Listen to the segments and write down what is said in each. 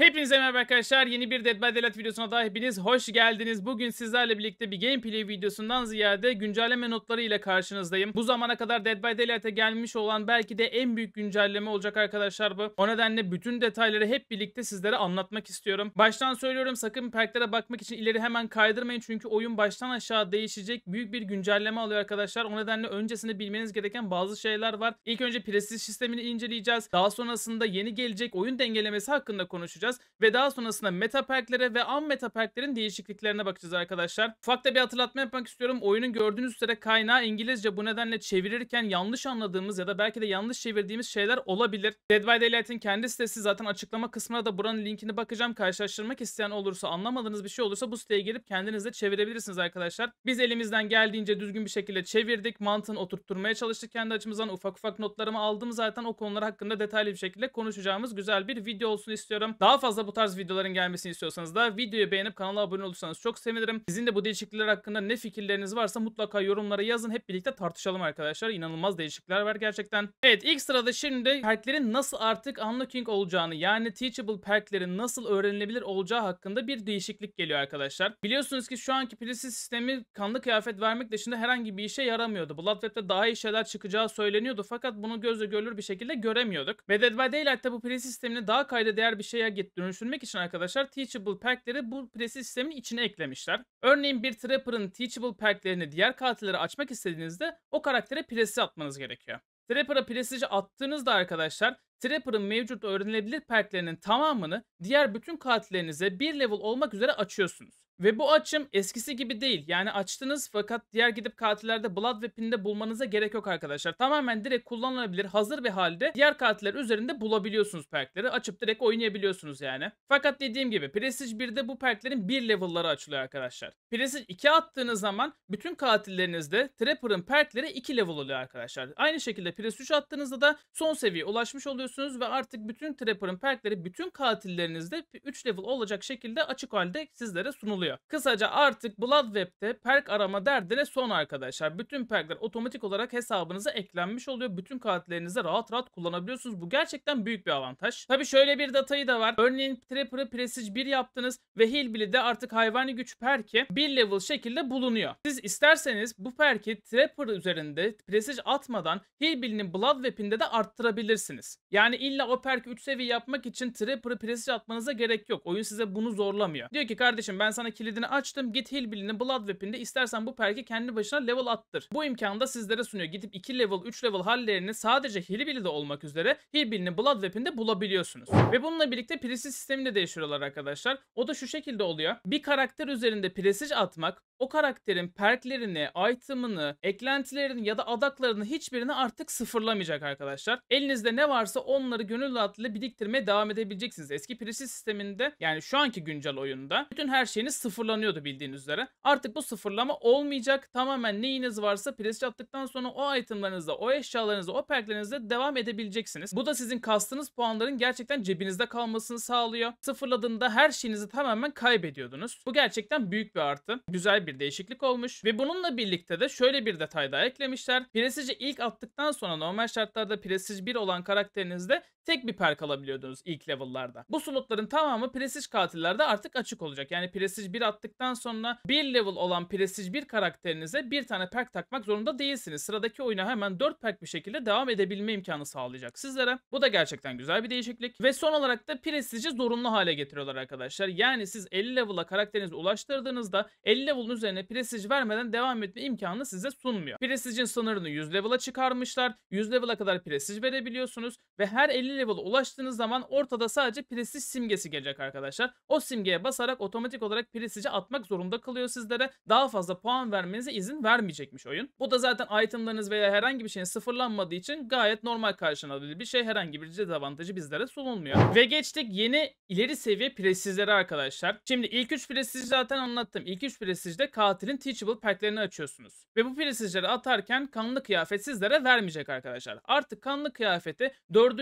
Hepinize merhaba arkadaşlar, yeni bir Dead by Daylight videosuna daha hepiniz hoş geldiniz. Bugün sizlerle birlikte bir gameplay videosundan ziyade güncelleme notları ile karşınızdayım. Bu zamana kadar Dead by Daylight'e gelmiş olan belki de en büyük güncelleme olacak arkadaşlar bu. O nedenle bütün detayları hep birlikte sizlere anlatmak istiyorum. Baştan söylüyorum, sakın perklere bakmak için ileri hemen kaydırmayın çünkü oyun baştan aşağı değişecek, büyük bir güncelleme alıyor arkadaşlar. O nedenle öncesinde bilmeniz gereken bazı şeyler var. İlk önce prestij sistemini inceleyeceğiz. Daha sonrasında yeni gelecek oyun dengelemesi hakkında konuşacağız. Ve daha sonrasında meta perklere ve an meta perklerin değişikliklerine bakacağız arkadaşlar. Ufak da bir hatırlatma yapmak istiyorum. Oyunun gördüğünüz üzere kaynağı İngilizce. Bu nedenle çevirirken yanlış anladığımız ya da belki de yanlış çevirdiğimiz şeyler olabilir. Dead by Daylight'in kendi sitesi, zaten açıklama kısmına da buranın linkini bakacağım. Karşılaştırmak isteyen olursa, anlamadığınız bir şey olursa bu siteye gelip kendiniz de çevirebilirsiniz arkadaşlar. Biz elimizden geldiğince düzgün bir şekilde çevirdik. Mantığını oturtturmaya çalıştık kendi açımızdan. Ufak ufak notlarımı aldım zaten. O konular hakkında detaylı bir şekilde konuşacağımız güzel bir video olsun istiyorum. Daha fazla bu tarz videoların gelmesini istiyorsanız da videoyu beğenip kanala abone olursanız çok sevinirim. Sizin de bu değişiklikler hakkında ne fikirleriniz varsa mutlaka yorumlara yazın. Hep birlikte tartışalım arkadaşlar. İnanılmaz değişiklikler var gerçekten. Evet, ilk sırada şimdi perklerin nasıl artık unlocking olacağını, yani teachable perklerin nasıl öğrenilebilir olacağı hakkında bir değişiklik geliyor arkadaşlar. Biliyorsunuz ki şu anki prestij sistemi kanlı kıyafet vermek dışında herhangi bir işe yaramıyordu. Bloodweb'de daha iyi şeyler çıkacağı söyleniyordu fakat bunu gözle görülür bir şekilde göremiyorduk. Ve Dead by Daylight'te bu prestij sistemini daha kayda değer bir şeye dönüştürmek için arkadaşlar teachable perkleri bu prestij sistemin içine eklemişler. Örneğin bir Trapper'ın teachable perklerini diğer katilleri açmak istediğinizde o karaktere prestij atmanız gerekiyor. Trapper'a prestij attığınızda arkadaşlar Trapper'ın mevcut öğrenilebilir perklerinin tamamını diğer bütün katillerinize bir level olmak üzere açıyorsunuz. Ve bu açım eskisi gibi değil. Yani açtınız fakat diğer gidip katillerde Bloodweb'inde bulmanıza gerek yok arkadaşlar. Tamamen direkt kullanılabilir, hazır bir halde diğer katiller üzerinde bulabiliyorsunuz perkleri. Açıp direkt oynayabiliyorsunuz yani. Fakat dediğim gibi Prestige 1'de bu perklerin bir level'ları açılıyor arkadaşlar. Prestige 2'ye attığınız zaman bütün katillerinizde Trapper'ın perkleri 2 level oluyor arkadaşlar. Aynı şekilde Prestige 3 attığınızda da son seviyeye ulaşmış oluyorsunuz ve artık bütün Trapper'ın perkleri bütün katillerinizde 3 level olacak şekilde açık halde sizlere sunuluyor. Kısaca artık Bloodweb'de perk arama derdine son arkadaşlar. Bütün perkler otomatik olarak hesabınıza eklenmiş oluyor. Bütün katillerinize rahat rahat kullanabiliyorsunuz. Bu gerçekten büyük bir avantaj. Tabi şöyle bir detayı da var. Örneğin Trapper'ı Prestige 1 yaptınız ve Hillbilly'de artık hayvani güç perki 1 level şekilde bulunuyor. Siz isterseniz bu perki Trapper üzerinde Prestige atmadan Hillbilly'nin Bloodweb'inde de arttırabilirsiniz. Yani illa o perki 3 seviye yapmak için Trapper'ı Prestige atmanıza gerek yok. Oyun size bunu zorlamıyor. Diyor ki kardeşim ben sana kilidini açtım. Git Hillbilly'nin Bloodweb'inde istersen bu perki kendi başına level attır. Bu imkanı da sizlere sunuyor. Gidip 2 level, 3 level hallerini sadece Hillbilly'de olmak üzere Hillbilly'nin Bloodweb'inde bulabiliyorsunuz. Ve bununla birlikte prestij sistemini de değiştiriyorlar arkadaşlar. O da şu şekilde oluyor. Bir karakter üzerinde prestij atmak o karakterin perklerini, item'ını, eklentilerini ya da adaklarını hiçbirini artık sıfırlamayacak arkadaşlar. Elinizde ne varsa onları gönül rahatlığıyla biriktirmeye devam edebileceksiniz. Eski prestij sisteminde, yani şu anki güncel oyunda bütün her şeyiniz sıfırlanıyordu bildiğiniz üzere. Artık bu sıfırlama olmayacak. Tamamen neyiniz varsa prestij attıktan sonra o itemlarınızla, o eşyalarınızla, o perklerinizle devam edebileceksiniz. Bu da sizin kastınız puanların gerçekten cebinizde kalmasını sağlıyor. Sıfırladığında her şeyinizi tamamen kaybediyordunuz. Bu gerçekten büyük bir artı. Güzel bir değişiklik olmuş. Ve bununla birlikte de şöyle bir detay daha eklemişler. Prestij'i ilk attıktan sonra normal şartlarda prestij 1 olan karakterinizde tek bir perk alabiliyordunuz ilk level'larda. Bu slotların tamamı prestij katillerde artık açık olacak. Yani prestij 1 attıktan sonra 1 level olan prestij 1 karakterinize bir tane perk takmak zorunda değilsiniz. Sıradaki oyuna hemen 4 perk bir şekilde devam edebilme imkanı sağlayacak sizlere. Bu da gerçekten güzel bir değişiklik. Ve son olarak da prestij'i zorunlu hale getiriyorlar arkadaşlar. Yani siz 50 level'a karakterinizi ulaştırdığınızda 50 level'un üzerine prestij vermeden devam etme imkanını size sunmuyor. Prestij'in sınırını 100 level'a çıkarmışlar. 100 level'a kadar prestij verebiliyorsunuz ve her 50 level'a ulaştığınız zaman ortada sadece prestij simgesi gelecek arkadaşlar. O simgeye basarak otomatik olarak prestij'i atmak zorunda kalıyor sizlere. Daha fazla puan vermenize izin vermeyecekmiş oyun. Bu da zaten itemlarınız veya herhangi bir şeyin sıfırlanmadığı için gayet normal karşılanabilir bir şey. Herhangi bir dezavantajı bizlere sunulmuyor. Ve geçtik yeni ileri seviye prestijlere arkadaşlar. Şimdi ilk 3 prestij zaten anlattım. İlk 3 prestijde katilin teachable perklerini açıyorsunuz. Ve bu prestijleri atarken kanlı kıyafet sizlere vermeyecek arkadaşlar. Artık kanlı kıyafeti 4.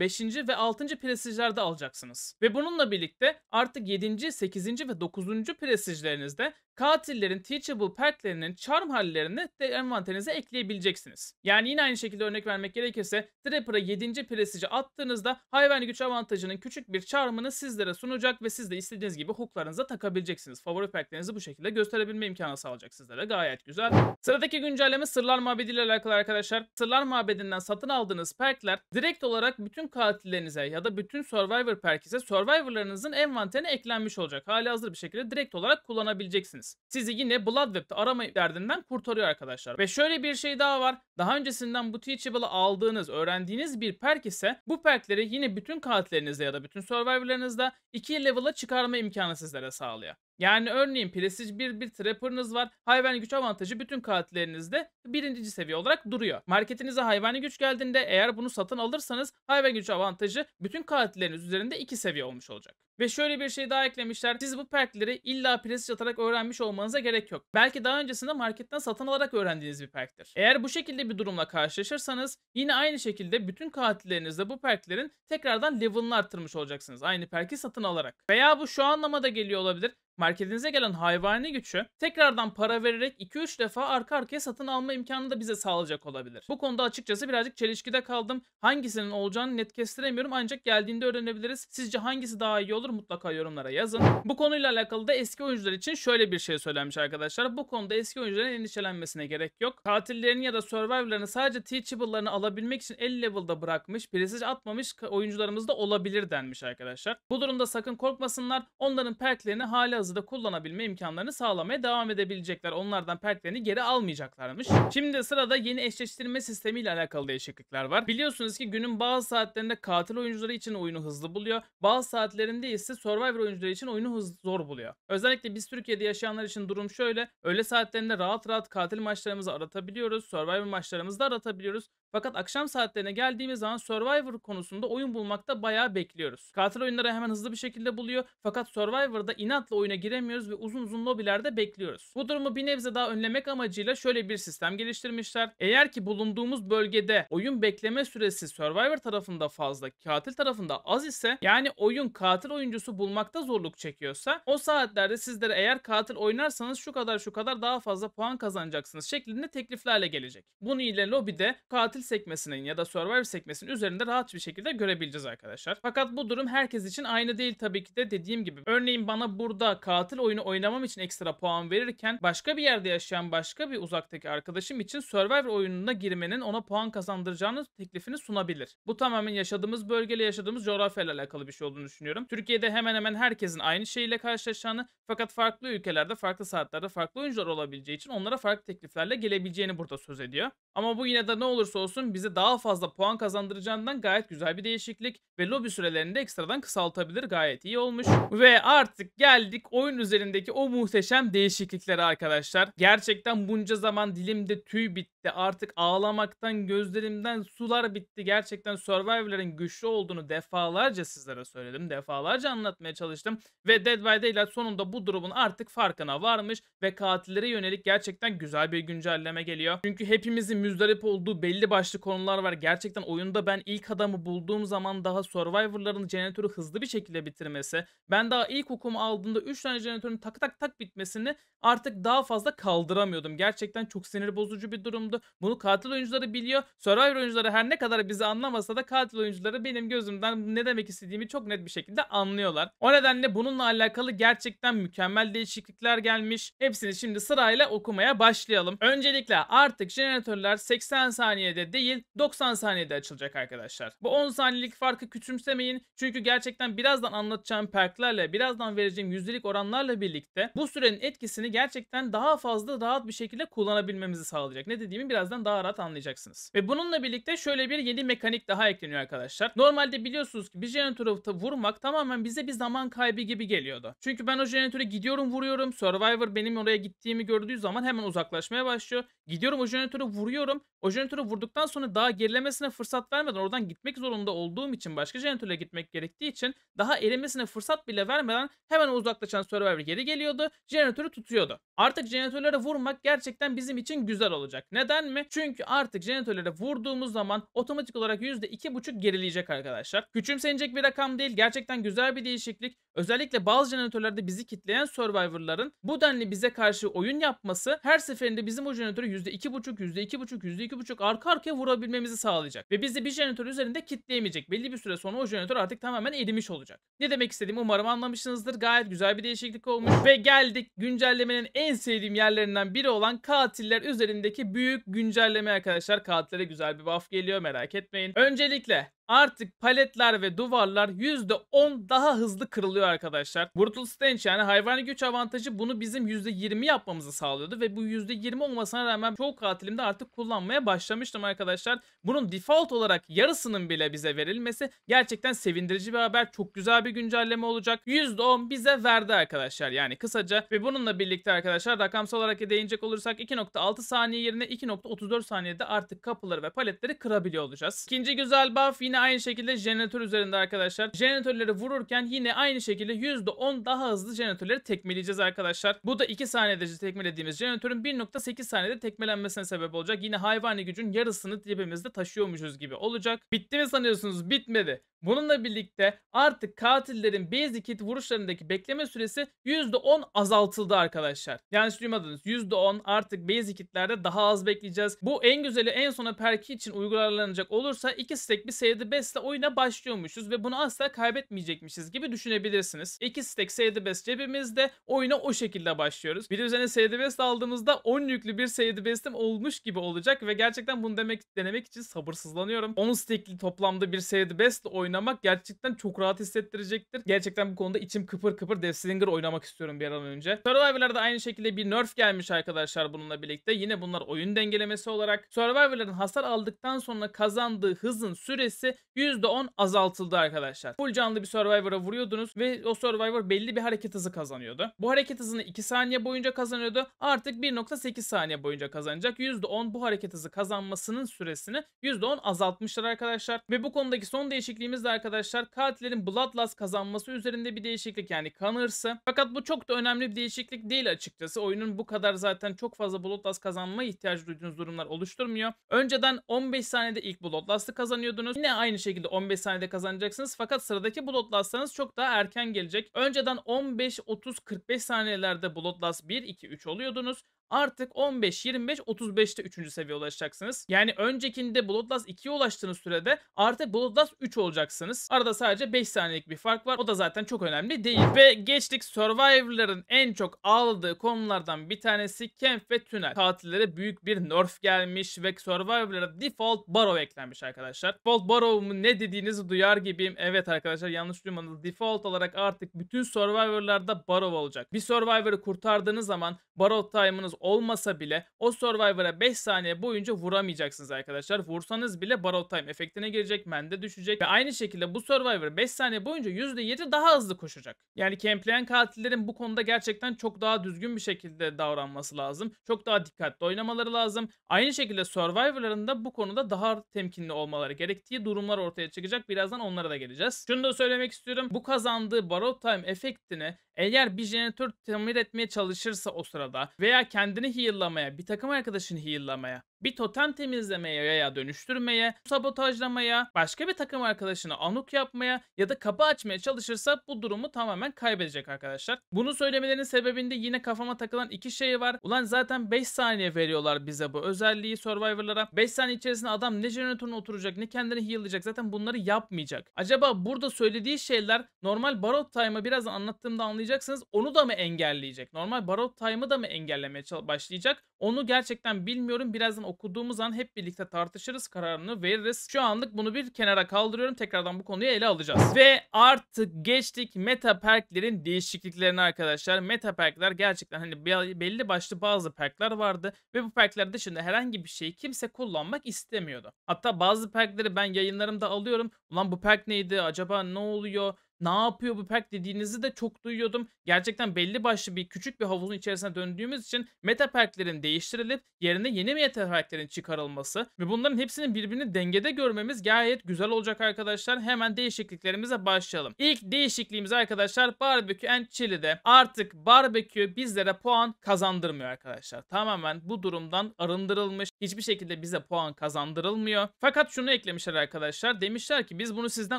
5. ve 6. prestijlerde alacaksınız. Ve bununla birlikte artık 7. 8. ve 9. prestijlerinizde katillerin teachable perklerinin charm hallerini de envanterinize ekleyebileceksiniz. Yani yine aynı şekilde örnek vermek gerekirse Trapper'a 7. prestiji attığınızda hayvan güç avantajının küçük bir charmını sizlere sunacak ve siz de istediğiniz gibi hooklarınıza takabileceksiniz. Favori perklerinizi bu şekilde gösterebilme imkanı sağlayacak sizlere. Gayet güzel. Sıradaki güncelleme Sırlar Mabedi ile alakalı arkadaşlar. Sırlar Mabedi'nden satın aldığınız perkler direkt olarak bütün katillerinize ya da bütün survivor perkize survivorlarınızın envanterine eklenmiş olacak. Hali hazır bir şekilde direkt olarak kullanabileceksiniz. Sizi yine Bloodweb'de arama derdinden kurtarıyor arkadaşlar. Ve şöyle bir şey daha var. Daha öncesinden bu teachable'ı aldığınız, öğrendiğiniz bir perk ise bu perkleri yine bütün katillerinizde ya da bütün survivorlarınızda 2 level'a çıkarma imkanı sizlere sağlıyor. Yani örneğin Prestige 1 Trapper'ınız var. Hayvani güç avantajı bütün katillerinizde 1. seviye olarak duruyor. Marketinize hayvani güç geldiğinde eğer bunu satın alırsanız hayvani güç avantajı bütün katilleriniz üzerinde 2 seviye olmuş olacak. Ve şöyle bir şey daha eklemişler. Siz bu perkleri illa Prestige atarak öğrenmiş olmanıza gerek yok. Belki daha öncesinde marketten satın alarak öğrendiğiniz bir perktir. Eğer bu şekilde bir durumla karşılaşırsanız yine aynı şekilde bütün katillerinizde bu perklerin tekrardan level'ını artırmış olacaksınız. Aynı perki satın alarak. Veya bu şu anlamada geliyor olabilir. Marketinize gelen hayvani gücü tekrardan para vererek 2-3 defa arka arkaya satın alma imkanı da bize sağlayacak olabilir. Bu konuda açıkçası birazcık çelişkide kaldım. Hangisinin olacağını net kestiremiyorum ancak geldiğinde öğrenebiliriz. Sizce hangisi daha iyi olur mutlaka yorumlara yazın. Bu konuyla alakalı da eski oyuncular için şöyle bir şey söylenmiş arkadaşlar. Bu konuda eski oyuncuların endişelenmesine gerek yok. Katillerini ya da survivorlarını sadece teachable'larını alabilmek için 50 level'da bırakmış, prestige atmamış oyuncularımız da olabilir denmiş arkadaşlar. Bu durumda sakın korkmasınlar. Onların perklerini hala da kullanabilme imkanlarını sağlamaya devam edebilecekler. Onlardan perklerini geri almayacaklarmış. Şimdi sırada yeni eşleştirme sistemi ile alakalı değişiklikler var. Biliyorsunuz ki günün bazı saatlerinde katil oyuncuları için oyunu hızlı buluyor. Bazı saatlerinde ise survivor oyuncuları için oyunu zor buluyor. Özellikle biz Türkiye'de yaşayanlar için durum şöyle. Öğle saatlerinde rahat rahat katil maçlarımızı aratabiliyoruz. Survivor maçlarımızı da aratabiliyoruz. Fakat akşam saatlerine geldiğimiz zaman Survivor konusunda oyun bulmakta bayağı bekliyoruz. Katil oyunları hemen hızlı bir şekilde buluyor. Fakat Survivor'da inatla oyuna giremiyoruz ve uzun uzun lobilerde bekliyoruz. Bu durumu bir nebze daha önlemek amacıyla şöyle bir sistem geliştirmişler. Eğer ki bulunduğumuz bölgede oyun bekleme süresi Survivor tarafında fazla, katil tarafında az ise, yani oyun katil oyuncusu bulmakta zorluk çekiyorsa, o saatlerde sizlere eğer katil oynarsanız şu kadar daha fazla puan kazanacaksınız şeklinde tekliflerle gelecek. Bunun ile lobide katil sekmesinin ya da survivor sekmesinin üzerinde rahat bir şekilde görebileceğiz arkadaşlar. Fakat bu durum herkes için aynı değil tabii ki de, dediğim gibi. Örneğin bana burada katil oyunu oynamam için ekstra puan verirken başka bir yerde yaşayan başka bir uzaktaki arkadaşım için survivor oyununa girmenin ona puan kazandıracağını teklifini sunabilir. Bu tamamen yaşadığımız bölgeyle, yaşadığımız coğrafyayla alakalı bir şey olduğunu düşünüyorum. Türkiye'de hemen hemen herkesin aynı şeyle karşılaşacağını, fakat farklı ülkelerde, farklı saatlerde farklı oyuncular olabileceği için onlara farklı tekliflerle gelebileceğini burada söz ediyor. Ama bu yine de ne olursa olsun bize daha fazla puan kazandıracağından gayet güzel bir değişiklik ve lobi sürelerini de ekstradan kısaltabilir. Gayet iyi olmuş. Ve artık geldik oyun üzerindeki o muhteşem değişikliklere arkadaşlar. Gerçekten bunca zaman dilimde tüy bitti. Artık ağlamaktan gözlerimden sular bitti. Gerçekten Survivor'ların güçlü olduğunu defalarca sizlere söyledim. Defalarca anlatmaya çalıştım. Ve Dead by Daylight sonunda bu durumun artık farkına varmış ve katillere yönelik gerçekten güzel bir güncelleme geliyor. Çünkü hepimizin müzdarip olduğu belli başlı konular var. Gerçekten oyunda ben ilk adamı bulduğum zaman daha Survivor'ların jeneratörü hızlı bir şekilde bitirmesi, ben daha ilk hukumu aldığımda 3 tane jeneratörün tak tak tak bitmesini artık daha fazla kaldıramıyordum. Gerçekten çok sinir bozucu bir durumdu. Bunu katil oyuncuları biliyor. Survivor oyuncuları her ne kadar bizi anlamasa da katil oyuncuları benim gözümden ne demek istediğimi çok net bir şekilde anlıyorlar. O nedenle bununla alakalı gerçekten mükemmel değişiklikler gelmiş. Hepsini şimdi sırayla okumaya başlayalım. Öncelikle artık jeneratörler 80 saniyede değil 90 saniyede açılacak arkadaşlar. Bu 10 saniyelik farkı küçümsemeyin. Çünkü gerçekten birazdan anlatacağım perklerle, birazdan vereceğim yüzdelik oranlarla birlikte bu sürenin etkisini gerçekten daha fazla rahat bir şekilde kullanabilmemizi sağlayacak. Ne dediğimi birazdan daha rahat anlayacaksınız. Ve bununla birlikte şöyle bir yeni mekanik daha ekleniyor arkadaşlar. Normalde biliyorsunuz ki bir jeneratörü vurmak tamamen bize bir zaman kaybı gibi geliyordu. Çünkü ben o jeneratöre gidiyorum, vuruyorum. Survivor benim oraya gittiğimi gördüğü zaman hemen uzaklaşmaya başlıyor. Gidiyorum o jeneratöre vuruyorum. O jeneratöre vurduktan olduktan sonra daha gerilemesine fırsat vermeden oradan gitmek zorunda olduğum için, başka jeneratöre gitmek gerektiği için daha erimesine fırsat bile vermeden hemen uzaklaşan Survivor geri geliyordu. Jeneratörü tutuyordu. Artık jeneratörlere vurmak gerçekten bizim için güzel olacak. Neden mi? Çünkü artık jeneratörlere vurduğumuz zaman otomatik olarak %2,5 gerileyecek arkadaşlar. Küçümsenecek bir rakam değil. Gerçekten güzel bir değişiklik. Özellikle bazı jeneratörlerde bizi kitleyen Survivor'ların bu denli bize karşı oyun yapması her seferinde bizim o jeneratörü %2,5 arka arkaya vurabilmemizi sağlayacak. Ve bizi bir jeneratör üzerinde kitleyemeyecek. Belli bir süre sonra o jeneratör artık tamamen erimiş olacak. Ne demek istediğimi umarım anlamışsınızdır. Gayet güzel bir değişiklik olmuş. Ve geldik güncellemenin en sevdiğim yerlerinden biri olan katiller üzerindeki büyük güncelleme arkadaşlar. Katillere güzel bir buff geliyor, merak etmeyin. Öncelikle artık paletler ve duvarlar %10 daha hızlı kırılıyor arkadaşlar. Brutal Stance yani hayvani güç avantajı bunu bizim %20 yapmamızı sağlıyordu. Ve bu %20 olmasına rağmen çoğu katilimde artık kullanmaya başlamıştım arkadaşlar. Bunun default olarak yarısının bile bize verilmesi gerçekten sevindirici bir haber. Çok güzel bir güncelleme olacak. %10 bize verdi arkadaşlar yani kısaca. Ve bununla birlikte arkadaşlar rakamsal olarak değinecek olursak 2,6 saniye yerine 2,34 saniyede artık kapıları ve paletleri kırabiliyor olacağız. İkinci güzel buff yine aynı şekilde jeneratör üzerinde arkadaşlar. Jeneratörleri vururken yine aynı şekilde %10 daha hızlı jeneratörleri tekmeleyeceğiz arkadaşlar. Bu da 2 saniyede tekmelediğimiz jeneratörün 1,8 saniyede tekmelenmesine sebep olacak. Yine hayvani gücün yarısını cebimizde taşıyormuşuz gibi olacak. Bitti mi sanıyorsunuz? Bitmedi. Bununla birlikte artık katillerin basic hit vuruşlarındaki bekleme süresi %10 azaltıldı arkadaşlar. Yanlış duymadınız. %10 artık basic hitlerde daha az bekleyeceğiz. Bu en güzeli en sona perki için uygulanacak olursa 2 stack bir sayıda 5 ile oyuna başlıyormuşuz ve bunu asla kaybetmeyecekmişiz gibi düşünebilirsiniz. 2 stack sayıda 5 cebimizde oyuna o şekilde başlıyoruz. Bir de üzerine sayıda 5 aldığımızda 10 yüklü bir sayıda 5'im olmuş gibi olacak ve gerçekten bunu denemek için sabırsızlanıyorum. 10 stackli toplamda bir sayıda 5 ile oynamak gerçekten çok rahat hissettirecektir. Gerçekten bu konuda içim kıpır kıpır Deathslinger oynamak istiyorum bir an önce. Survivor'larda aynı şekilde bir nerf gelmiş arkadaşlar bununla birlikte. Yine bunlar oyun dengelemesi olarak. Survivor'ların hasar aldıktan sonra kazandığı hızın süresi %10 azaltıldı arkadaşlar. Full canlı bir Survivor'a vuruyordunuz ve o Survivor belli bir hareket hızı kazanıyordu. Bu hareket hızını 2 saniye boyunca kazanıyordu. Artık 1,8 saniye boyunca kazanacak. %10 bu hareket hızı kazanmasının süresini %10 azaltmışlar arkadaşlar. Ve bu konudaki son değişikliğimiz de arkadaşlar katillerin Bloodlust kazanması üzerinde bir değişiklik yani kan hırsı. Fakat bu çok da önemli bir değişiklik değil açıkçası. Oyunun bu kadar zaten çok fazla Bloodlust kazanmaya ihtiyacı duyduğunuz durumlar oluşturmuyor. Önceden 15 saniyede ilk Bloodlust'ı kazanıyordunuz. Yine aynı şekilde 15 saniyede kazanacaksınız. Fakat sıradaki Bloodlust'larınız çok daha erken gelecek. Önceden 15, 30, 45 saniyelerde Bloodlust 1, 2, 3 oluyordunuz. Artık 15, 25, 35'te 3. seviyeye ulaşacaksınız. Yani öncekinde Bloodlust 2'ye ulaştığınız sürede artık Bloodlust 3 olacaksınız. Arada sadece 5 saniyelik bir fark var. O da zaten çok önemli değil. Ve geçtik Survivor'ların en çok ağladığı konulardan bir tanesi Camp ve Tünel. Katillere büyük bir nerf gelmiş ve Survivor'lara Default Barrow eklenmiş arkadaşlar. Default Barrow mu ne dediğinizi duyar gibiyim. Evet arkadaşlar yanlış duymadınız. Default olarak artık bütün Survivor'larda Barrow olacak. Bir Survivor'ı kurtardığınız zaman Borrowed Time'ınız olmasa bile o Survivor'a 5 saniye boyunca vuramayacaksınız arkadaşlar. Vursanız bile Borrowed Time efektine girecek, mende düşecek ve aynı şekilde bu Survivor 5 saniye boyunca %7 daha hızlı koşacak. Yani campleyen katillerin bu konuda gerçekten çok daha düzgün bir şekilde davranması lazım. Çok daha dikkatli oynamaları lazım. Aynı şekilde Survivor'ların da bu konuda daha temkinli olmaları gerektiği durumlar ortaya çıkacak. Birazdan onlara da geleceğiz. Şunu da söylemek istiyorum. Bu kazandığı Borrowed Time efektini eğer bir jeneratör tamir etmeye çalışırsa o sırada veya kendini heal'lamaya, bir takım arkadaşını heal'lamaya, bir totem temizlemeye veya dönüştürmeye, sabotajlamaya, başka bir takım arkadaşına anuk yapmaya ya da kapı açmaya çalışırsa bu durumu tamamen kaybedecek arkadaşlar. Bunu söylemelerinin sebebinde yine kafama takılan iki şey var. Ulan zaten 5 saniye veriyorlar bize bu özelliği Survivor'lara. 5 saniye içerisinde adam ne jeneratörüne oturacak ne kendini heal'layacak, zaten bunları yapmayacak. Acaba burada söylediği şeyler normal Borrowed Time'ı biraz anlattığımda anlayacaksınız. Onu da mı engelleyecek? Normal Borrowed Time'ı da mı engellemeye başlayacak? Onu gerçekten bilmiyorum. Birazdan okuduğumuz an hep birlikte tartışırız, kararını veririz. Şu anlık bunu bir kenara kaldırıyorum. Tekrardan bu konuyu ele alacağız. Ve artık geçtik meta perklerin değişikliklerine arkadaşlar. Meta perkler gerçekten hani belli başlı bazı perkler vardı ve bu perkler dışında herhangi bir şeyi kimse kullanmak istemiyordu. Hatta bazı perkleri ben yayınlarımda alıyorum. Ulan bu perk neydi? Acaba ne oluyor? ne yapıyor bu pack dediğinizi de çok duyuyordum. Gerçekten belli başlı bir küçük bir havuzun içerisine döndüğümüz için meta packlerin değiştirilip yerine yeni meta packlerin çıkarılması ve bunların hepsinin birbirini dengede görmemiz gayet güzel olacak arkadaşlar. Hemen değişikliklerimize başlayalım. İlk değişikliğimiz arkadaşlar Barbecue & Chilli'de artık Barbecue bizlere puan kazandırmıyor arkadaşlar. Tamamen bu durumdan arındırılmış. Hiçbir şekilde bize puan kazandırılmıyor. Fakat şunu eklemişler arkadaşlar. Demişler ki biz bunu sizden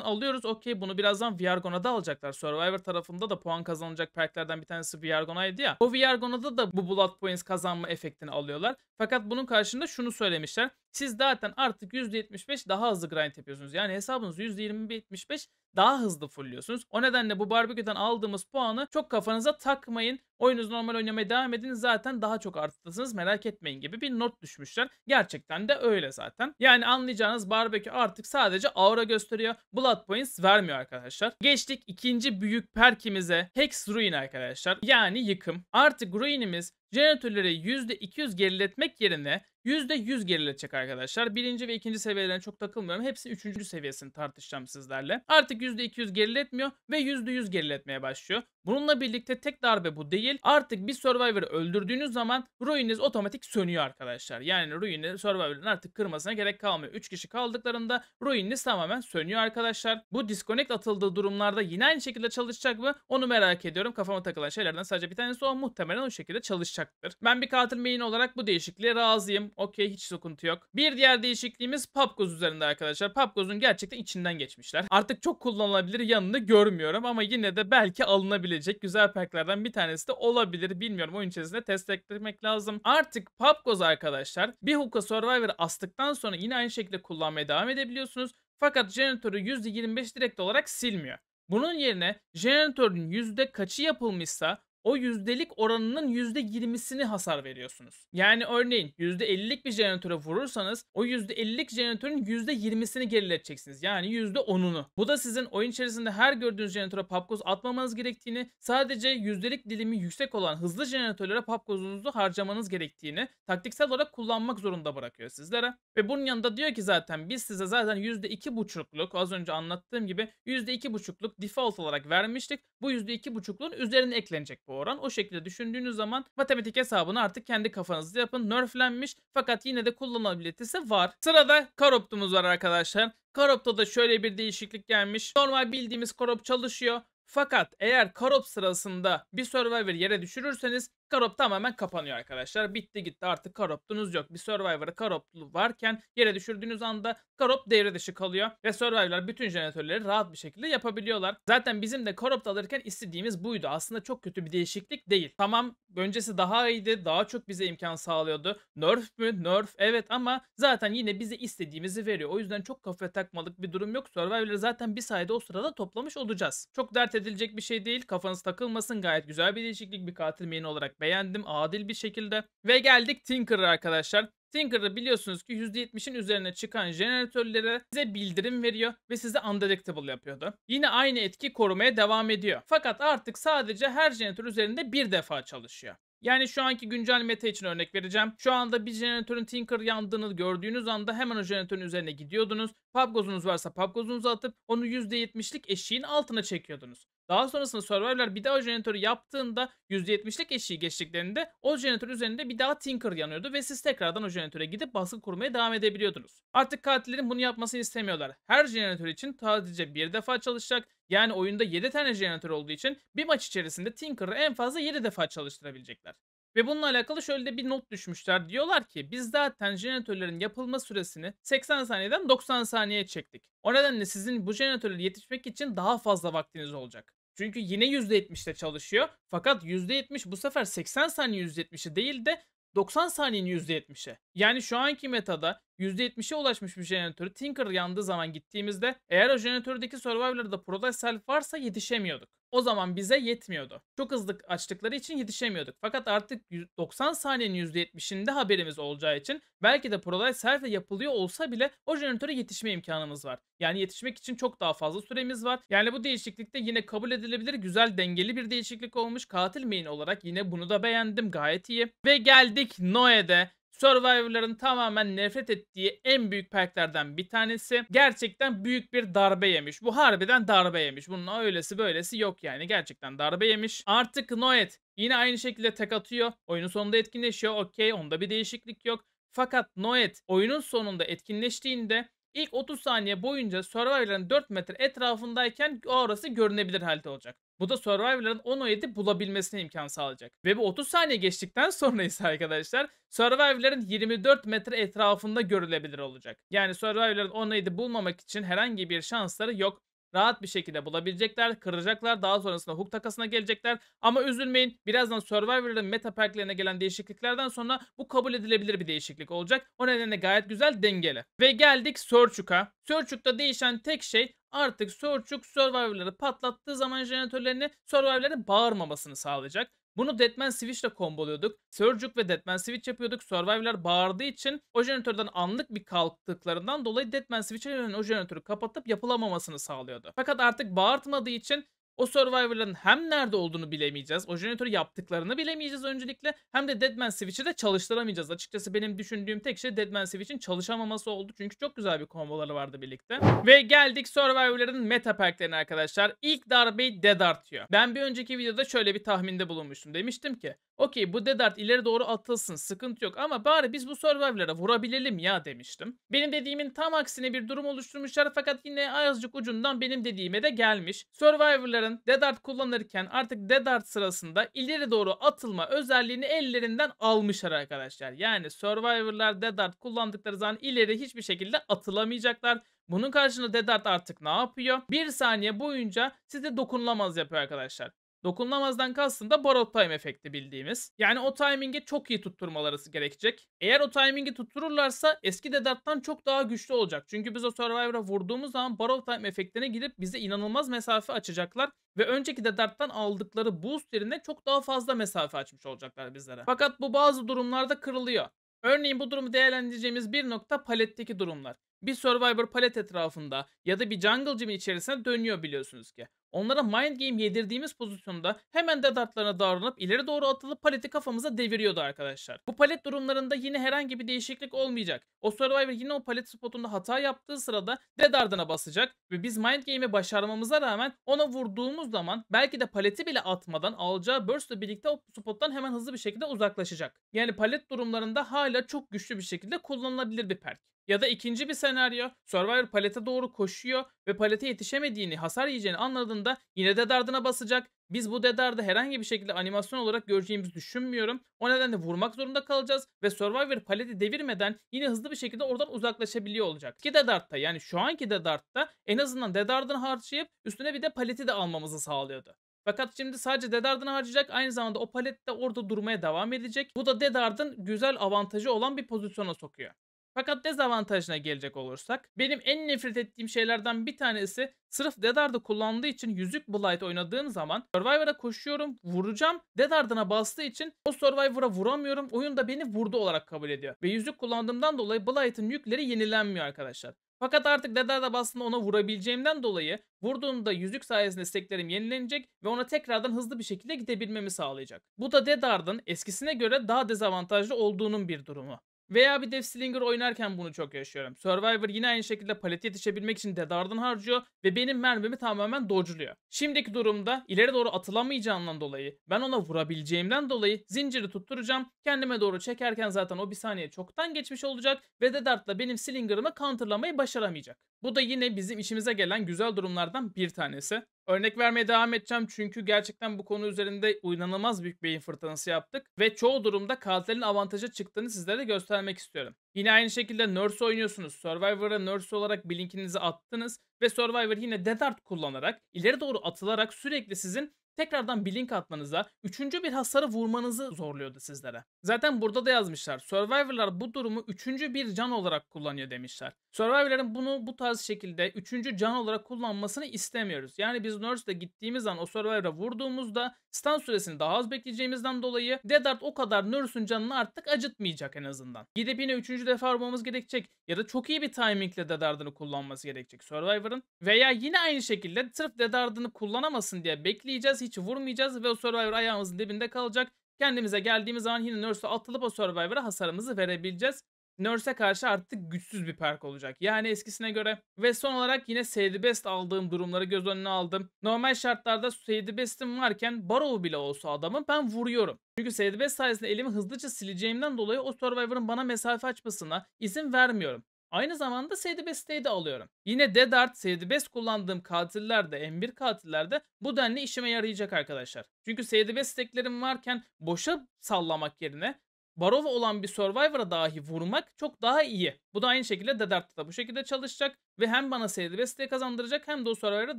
alıyoruz. Okey, bunu birazdan Viargona'da alacaklar. Survivor tarafında da puan kazanılacak perklerden bir tanesi Viargona'ydı ya. O Viargona'da da bu Blood Points kazanma efektini alıyorlar. Fakat bunun karşılığında şunu söylemişler. Siz zaten artık %75 daha hızlı grind yapıyorsunuz. Yani hesabınızı %20-75 daha hızlı fullliyorsunuz. O nedenle bu Barbecue'den aldığımız puanı çok kafanıza takmayın. Oyununuzu normal oynamaya devam edin. Zaten daha çok artırsınız, merak etmeyin gibi bir not düşmüşler. Gerçekten de öyle zaten. Yani anlayacağınız Barbecue artık sadece aura gösteriyor. Blood Points vermiyor arkadaşlar. Geçtik ikinci büyük perkimize. Hex Ruin arkadaşlar. Yani yıkım. Artık Ruin'imiz jeneratörleri %200 geriletmek yerine %100 geriletecek arkadaşlar. Birinci ve ikinci seviyelerine çok takılmıyorum. Hepsi üçüncü seviyesini tartışacağım sizlerle. Artık %200 geriletmiyor ve %100 geriletmeye başlıyor. Bununla birlikte tek darbe bu değil. Artık bir Survivor'ı öldürdüğünüz zaman Ruin'iniz otomatik sönüyor arkadaşlar. Yani Ruin'i Survivor'ın artık kırmasına gerek kalmıyor. 3 kişi kaldıklarında Ruin'iniz tamamen sönüyor arkadaşlar. Bu disconnect atıldığı durumlarda yine aynı şekilde çalışacak mı? Onu merak ediyorum. Kafama takılan şeylerden sadece bir tanesi o. Muhtemelen o şekilde çalışacaktır. Ben bir katil main olarak bu değişikliğe razıyım. Okey, hiç sıkıntı yok. Bir diğer değişikliğimiz Pop Goes üzerinde arkadaşlar. Pop Goes'un gerçekten içinden geçmişler. Artık çok kullanılabilir yanını görmüyorum ama yine de belki alınabilecek güzel perklerden bir tanesi de olabilir. Bilmiyorum, oyun içerisinde test etmek lazım. Artık Pop Goes arkadaşlar bir hook'a Survivor astıktan sonra yine aynı şekilde kullanmaya devam edebiliyorsunuz. Fakat jeneratörü %25 direkt olarak silmiyor. Bunun yerine jeneratörün yüzde kaçı yapılmışsa o yüzdelik oranının %20'sini hasar veriyorsunuz. Yani örneğin %50'lik bir jeneratöre vurursanız o %50'lik jeneratörün %20'sini gerileteceksiniz. Yani %10'unu. Bu da sizin oyun içerisinde her gördüğünüz jeneratöre Pop Goes atmamanız gerektiğini, sadece yüzdelik dilimi yüksek olan hızlı jeneratörlere Pop Goes'unuzu harcamanız gerektiğini taktiksel olarak kullanmak zorunda bırakıyor sizlere. Ve bunun yanında diyor ki zaten biz size zaten %2,5'luk, az önce anlattığım gibi %2,5'luk default olarak vermiştik. Bu %2,5'luğun üzerine eklenecek bu oran. O şekilde düşündüğünüz zaman matematik hesabını artık kendi kafanızda yapın. Nerflenmiş fakat yine de kullanılabilitesi var. Sırada Corrupt'umuz var arkadaşlar. Corrupt'ta da şöyle bir değişiklik gelmiş. Normal bildiğimiz Corrupt çalışıyor. Fakat eğer Corrupt sırasında bir Survivor yere düşürürseniz Corrupt tamamen kapanıyor arkadaşlar. Bitti gitti, artık Corrupt'unuz yok. Bir Survivor'a Corrupt'lu varken yere düşürdüğünüz anda Corrupt devre dışı kalıyor. Ve Survivor'lar bütün jeneratörleri rahat bir şekilde yapabiliyorlar. Zaten bizim de Corrupt alırken istediğimiz buydu. Aslında çok kötü bir değişiklik değil. Tamam, öncesi daha iyiydi. Daha çok bize imkan sağlıyordu. Nerf mü? Nerf, evet, ama zaten yine bize istediğimizi veriyor. O yüzden çok kafaya takmalık bir durum yok. Survivor'ları zaten bir sayede o sırada toplamış olacağız. Çok dert edilecek bir şey değil. Kafanız takılmasın. Gayet güzel bir değişiklik. Bir katil main olarak beğendim adil bir şekilde. Ve geldik Tinker'a arkadaşlar. Tinker'da biliyorsunuz ki %70'in üzerine çıkan jeneratörlere size bildirim veriyor ve size undetectable yapıyordu. Yine aynı etki korumaya devam ediyor. Fakat artık sadece her jeneratör üzerinde bir defa çalışıyor. Yani şu anki güncel meta için örnek vereceğim. Şu anda bir jeneratörün Tinker yandığını gördüğünüz anda hemen o jeneratörün üzerine gidiyordunuz. Pop Goes'unuz varsa Pop Goes'unuzu atıp onu %70'lik eşiğin altına çekiyordunuz. Daha sonrasında Survivor'lar bir daha o jeneratörü yaptığında %70'lik eşiği geçtiklerinde o jeneratör üzerinde bir daha Tinker yanıyordu ve siz tekrardan o jeneratöre gidip baskı kurmaya devam edebiliyordunuz. Artık katillerin bunu yapmasını istemiyorlar. Her jeneratör için sadece bir defa çalışacak. Yani oyunda 7 tane jeneratör olduğu için bir maç içerisinde Tinker'ı en fazla 7 defa çalıştırabilecekler. Ve bununla alakalı şöyle de bir not düşmüşler. Diyorlar ki biz zaten jeneratörlerin yapılma süresini 80 saniyeden 90 saniyeye çektik. O nedenle sizin bu jeneratörlere yetişmek için daha fazla vaktiniz olacak. Çünkü yine %70'te çalışıyor. Fakat %70 bu sefer 80 saniye %70'i değil de 90 saniyenin %70'e. Yani şu anki metada %70'e ulaşmış bir jeneratörü Tinker yandığı zaman gittiğimizde eğer o jeneratördeki Survivor'da Product Self varsa yetişemiyorduk. O zaman bize yetmiyordu. Çok hızlı açtıkları için yetişemiyorduk. Fakat artık 90 saniyenin %70'inde haberimiz olacağı için belki de Product Self ile yapılıyor olsa bile o jeneratöre yetişme imkanımız var. Yani yetişmek için çok daha fazla süremiz var. Yani bu değişiklikte yine kabul edilebilir, güzel, dengeli bir değişiklik olmuş. Katil main olarak yine bunu da beğendim. Gayet iyi. Ve geldik Noe'de. Survivor'ların tamamen nefret ettiği en büyük perklerden bir tanesi. Gerçekten büyük bir darbe yemiş. Bu harbiden darbe yemiş. Bunun öylesi böylesi yok yani. Gerçekten darbe yemiş. Artık Noet yine aynı şekilde tek atıyor. Oyunun sonunda etkinleşiyor. Okey, onda bir değişiklik yok. Fakat Noet oyunun sonunda etkinleştiğinde ilk 30 saniye boyunca Survivor'ların 4 metre etrafındayken orası görünebilir halde olacak. Bu da Survivor'ların 10-17 bulabilmesine imkan sağlayacak. Ve bu 30 saniye geçtikten sonra ise arkadaşlar Survivor'ların 24 metre etrafında görülebilir olacak. Yani Survivor'ların 10-17 bulmamak için herhangi bir şansları yok. Rahat bir şekilde bulabilecekler, kıracaklar, daha sonrasında hook takasına gelecekler. Ama üzülmeyin, birazdan Survivor'ların meta perklerine gelen değişikliklerden sonra bu kabul edilebilir bir değişiklik olacak. O nedenle gayet güzel, dengeli. Ve geldik Surge'uka. Surge'ukta değişen tek şey, artık Surge'uk Survivor'ları patlattığı zaman jeneratörlerini, Survivor'ların bağırmamasını sağlayacak. Bunu Deadman Switch ile komboluyorduk. Surge'uk ve Deadman Switch yapıyorduk. Survivor'lar bağırdığı için o jeneratörden anlık bir kalktıklarından dolayı Deadman Switch'in o jeneratörü kapatıp yapılamamasını sağlıyordu. Fakat artık bağırtmadığı için o Survivor'ların hem nerede olduğunu bilemeyeceğiz, o jeneratörü yaptıklarını bilemeyeceğiz öncelikle, hem de Deadman Switch'i de çalıştıramayacağız. Açıkçası benim düşündüğüm tek şey Deadman Switch'in çalışamaması oldu. Çünkü çok güzel bir komboları vardı birlikte. Ve geldik Survivor'ların meta perklerine arkadaşlar. İlk darbeyi Dead Hard diyor. Ben bir önceki videoda şöyle bir tahminde bulunmuştum. Demiştim ki okey, bu Dead Hard ileri doğru atılsın, sıkıntı yok ama bari biz bu Survivor'lara vurabilelim ya demiştim. Benim dediğimin tam aksine bir durum oluşturmuşlar fakat yine azıcık ucundan benim dediğime de gelmiş. Survivor'ların Dead Hard kullanırken artık Dead Hard sırasında ileri doğru atılma özelliğini ellerinden almışlar arkadaşlar. Yani Survivor'lar Dead Hard kullandıkları zaman ileri hiçbir şekilde atılamayacaklar. Bunun karşılığında Dead Hard artık ne yapıyor? Bir saniye boyunca size dokunulamaz yapıyor arkadaşlar. Dokunulamazdan kastım da Borrowed Time efekti bildiğimiz. Yani o timingi çok iyi tutturmaları gerekecek. Eğer o timingi tuttururlarsa eski Dead Hard'tan çok daha güçlü olacak. Çünkü biz o Survivor'a vurduğumuz zaman Borrowed Time efektine gidip bize inanılmaz mesafe açacaklar. Ve önceki Dead Hard'tan aldıkları boost yerine çok daha fazla mesafe açmış olacaklar bizlere. Fakat bu bazı durumlarda kırılıyor. Örneğin bu durumu değerlendireceğimiz bir nokta paletteki durumlar. Bir Survivor palet etrafında ya da bir Jungle Gym'in içerisine dönüyor biliyorsunuz ki. Onlara Mind Game yedirdiğimiz pozisyonda hemen Dead Hard'larına davranıp ileri doğru atılıp paleti kafamıza deviriyordu arkadaşlar. Bu palet durumlarında yine herhangi bir değişiklik olmayacak. O Survivor yine o palet spotunda hata yaptığı sırada Dead Hard'ına basacak ve biz Mind Game'i başarmamıza rağmen ona vurduğumuz zaman belki de paleti bile atmadan alacağı burst ile birlikte o spottan hemen hızlı bir şekilde uzaklaşacak. Yani palet durumlarında hala çok güçlü bir şekilde kullanılabilir bir perk. Ya da ikinci bir senaryo, Survivor palete doğru koşuyor ve palete yetişemediğini, hasar yiyeceğini anladığında yine Dead Hard'ına basacak. Biz bu Dead Hard'ı herhangi bir şekilde animasyon olarak göreceğimizi düşünmüyorum. O nedenle vurmak zorunda kalacağız ve Survivor paleti devirmeden yine hızlı bir şekilde oradan uzaklaşabiliyor olacak. Ki Dead Hard'da, yani şu anki Dead Hard'da en azından Dead Hard'ını harcayıp üstüne bir de paleti de almamızı sağlıyordu. Fakat şimdi sadece Dead Hard'ını harcayacak, aynı zamanda o palet de orada durmaya devam edecek. Bu da Dead Hard'ın güzel avantajı olan bir pozisyona sokuyor. Fakat dezavantajına gelecek olursak, benim en nefret ettiğim şeylerden bir tanesi sırf Dead Hard'ı kullandığı için Yüzük Blight oynadığım zaman Survivor'a koşuyorum, vuracağım, Dead Hard'ına bastığı için o Survivor'a vuramıyorum, oyun da beni vurdu olarak kabul ediyor. Ve yüzük kullandığımdan dolayı Blight'ın yükleri yenilenmiyor arkadaşlar. Fakat artık Dead Hard'a bastığında ona vurabileceğimden dolayı vurduğumda yüzük sayesinde steklerim yenilenecek ve ona tekrardan hızlı bir şekilde gidebilmemi sağlayacak. Bu da Dead Hard'ın eskisine göre daha dezavantajlı olduğunun bir durumu. Veya bir Deathslinger oynarken bunu çok yaşıyorum. Survivor yine aynı şekilde palete yetişebilmek için Dead Hard'ın harcıyor ve benim mermimi tamamen dodge'luyor. Şimdiki durumda ileri doğru atılamayacağından dolayı, ben ona vurabileceğimden dolayı zinciri tutturacağım. Kendime doğru çekerken zaten o bir saniye çoktan geçmiş olacak ve Dead Hard'la benim Slinger'ımı counterlamayı başaramayacak. Bu da yine bizim işimize gelen güzel durumlardan bir tanesi. Örnek vermeye devam edeceğim çünkü gerçekten bu konu üzerinde inanılmaz büyük beyin fırtınası yaptık. Ve çoğu durumda katilin avantaja çıktığını sizlere göstermek istiyorum. Yine aynı şekilde Nurse oynuyorsunuz. Survivor'a Nurse olarak blinkinizi attınız. Ve Survivor yine Dead Hard kullanarak, ileri doğru atılarak sürekli sizin tekrardan blink atmanıza, üçüncü bir hasarı vurmanızı zorluyordu sizlere. Zaten burada da yazmışlar. Survivor'lar bu durumu üçüncü bir can olarak kullanıyor demişler. Survivor'ların bunu bu tarz şekilde üçüncü can olarak kullanmasını istemiyoruz. Yani biz Nurse'de gittiğimiz an o Survivor'a vurduğumuzda stun süresini daha az bekleyeceğimizden dolayı Dead Hard o kadar Nurse'un canını artık acıtmayacak en azından. Gidip yine üçüncü defa vurmamız gerekecek ya da çok iyi bir timingle Dead Hard'ını kullanması gerekecek Survivor'ın. Veya yine aynı şekilde sırf Dead Hard'ını kullanamasın diye bekleyeceğiz, hiç vurmayacağız ve o Survivor ayağımızın dibinde kalacak. Kendimize geldiğimiz zaman yine Nurse'u atılıp o Survivor'a hasarımızı verebileceğiz. Nurse'e karşı artık güçsüz bir perk olacak. Yani eskisine göre. Ve son olarak yine Save Best aldığım durumları göz önüne aldım. Normal şartlarda Save Best'im varken Barrow bile olsa adamı ben vuruyorum. Çünkü Save Best sayesinde elimi hızlıca sileceğimden dolayı o Survivor'ın bana mesafe açmasına izin vermiyorum. Aynı zamanda Save Best'i de alıyorum. Yine Dead Hard, Save Best kullandığım katillerde, M1 katillerde bu denli işime yarayacak arkadaşlar. Çünkü Save Best stacklerim varken boşa sallamak yerine Barrow olan bir Survivor'a dahi vurmak çok daha iyi. Bu da aynı şekilde Dead Hard'da bu şekilde çalışacak ve hem bana Save Best diye kazandıracak hem de o Survivor'a